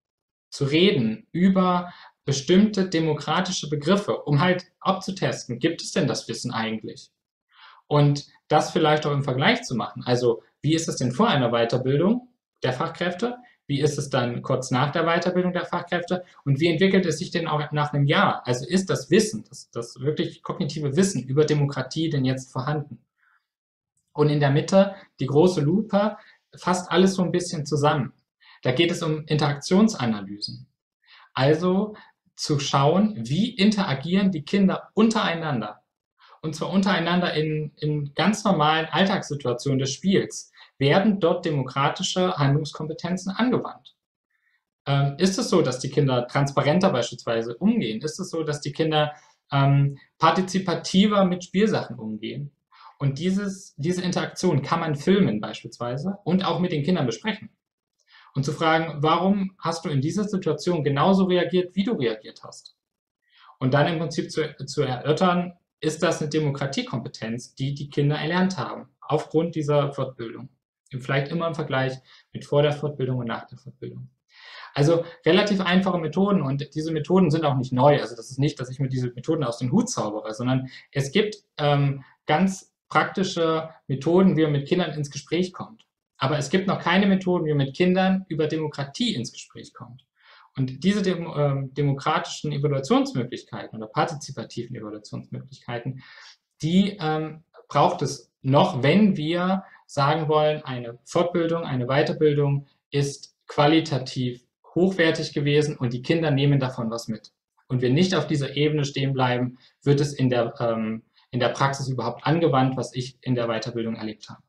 zu reden über bestimmte demokratische Begriffe, um halt abzutesten, gibt es denn das Wissen eigentlich? Und das vielleicht auch im Vergleich zu machen. Also, wie ist es denn vor einer Weiterbildung der Fachkräfte? Wie ist es dann kurz nach der Weiterbildung der Fachkräfte? Und wie entwickelt es sich denn auch nach einem Jahr? Also ist das Wissen, das wirklich kognitive Wissen über Demokratie denn jetzt vorhanden? Und in der Mitte, die große Lupe, fasst alles so ein bisschen zusammen. Da geht es um Interaktionsanalysen. Also zu schauen, wie interagieren die Kinder untereinander. Und zwar untereinander in ganz normalen Alltagssituationen des Spiels. werden dort demokratische Handlungskompetenzen angewandt? Ist es so, dass die Kinder transparenter beispielsweise umgehen? Ist es so, dass die Kinder partizipativer mit Spielsachen umgehen? Und diese Interaktion kann man filmen beispielsweise und auch mit den Kindern besprechen. Und zu fragen, warum hast du in dieser Situation genauso reagiert, wie du reagiert hast? Und dann im Prinzip zu erörtern, ist das eine Demokratiekompetenz, die die Kinder erlernt haben, aufgrund dieser Fortbildung. Vielleicht immer im Vergleich mit vor der Fortbildung und nach der Fortbildung. Also relativ einfache Methoden, und diese Methoden sind auch nicht neu. Also das ist nicht, dass ich mir diese Methoden aus dem Hut zaubere, sondern es gibt ganz praktische Methoden, wie man mit Kindern ins Gespräch kommt. Aber es gibt noch keine Methoden, wie man mit Kindern über Demokratie ins Gespräch kommt. Und diese demokratischen Evaluationsmöglichkeiten oder partizipativen Evaluationsmöglichkeiten, die braucht es noch, wenn wir sagen wollen, eine Fortbildung, eine Weiterbildung ist qualitativ hochwertig gewesen und die Kinder nehmen davon was mit. Und wenn nicht auf dieser Ebene stehen bleiben, wird es in der Praxis überhaupt angewandt, was ich in der Weiterbildung erlebt habe.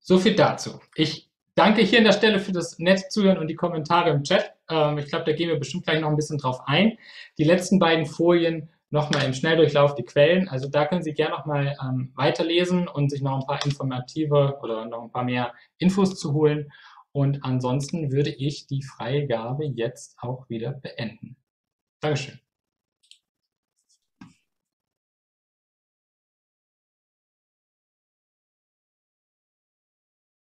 So viel dazu. Ich danke hier an der Stelle für das nette Zuhören und die Kommentare im Chat. Ich glaube, da gehen wir bestimmt gleich noch ein bisschen drauf ein. Die letzten beiden Folien nochmal im Schnelldurchlauf, die Quellen. Also da können Sie gerne nochmal weiterlesen und sich noch ein paar informative oder noch ein paar mehr Infos zu holen. Und ansonsten würde ich die Freigabe jetzt auch wieder beenden. Dankeschön.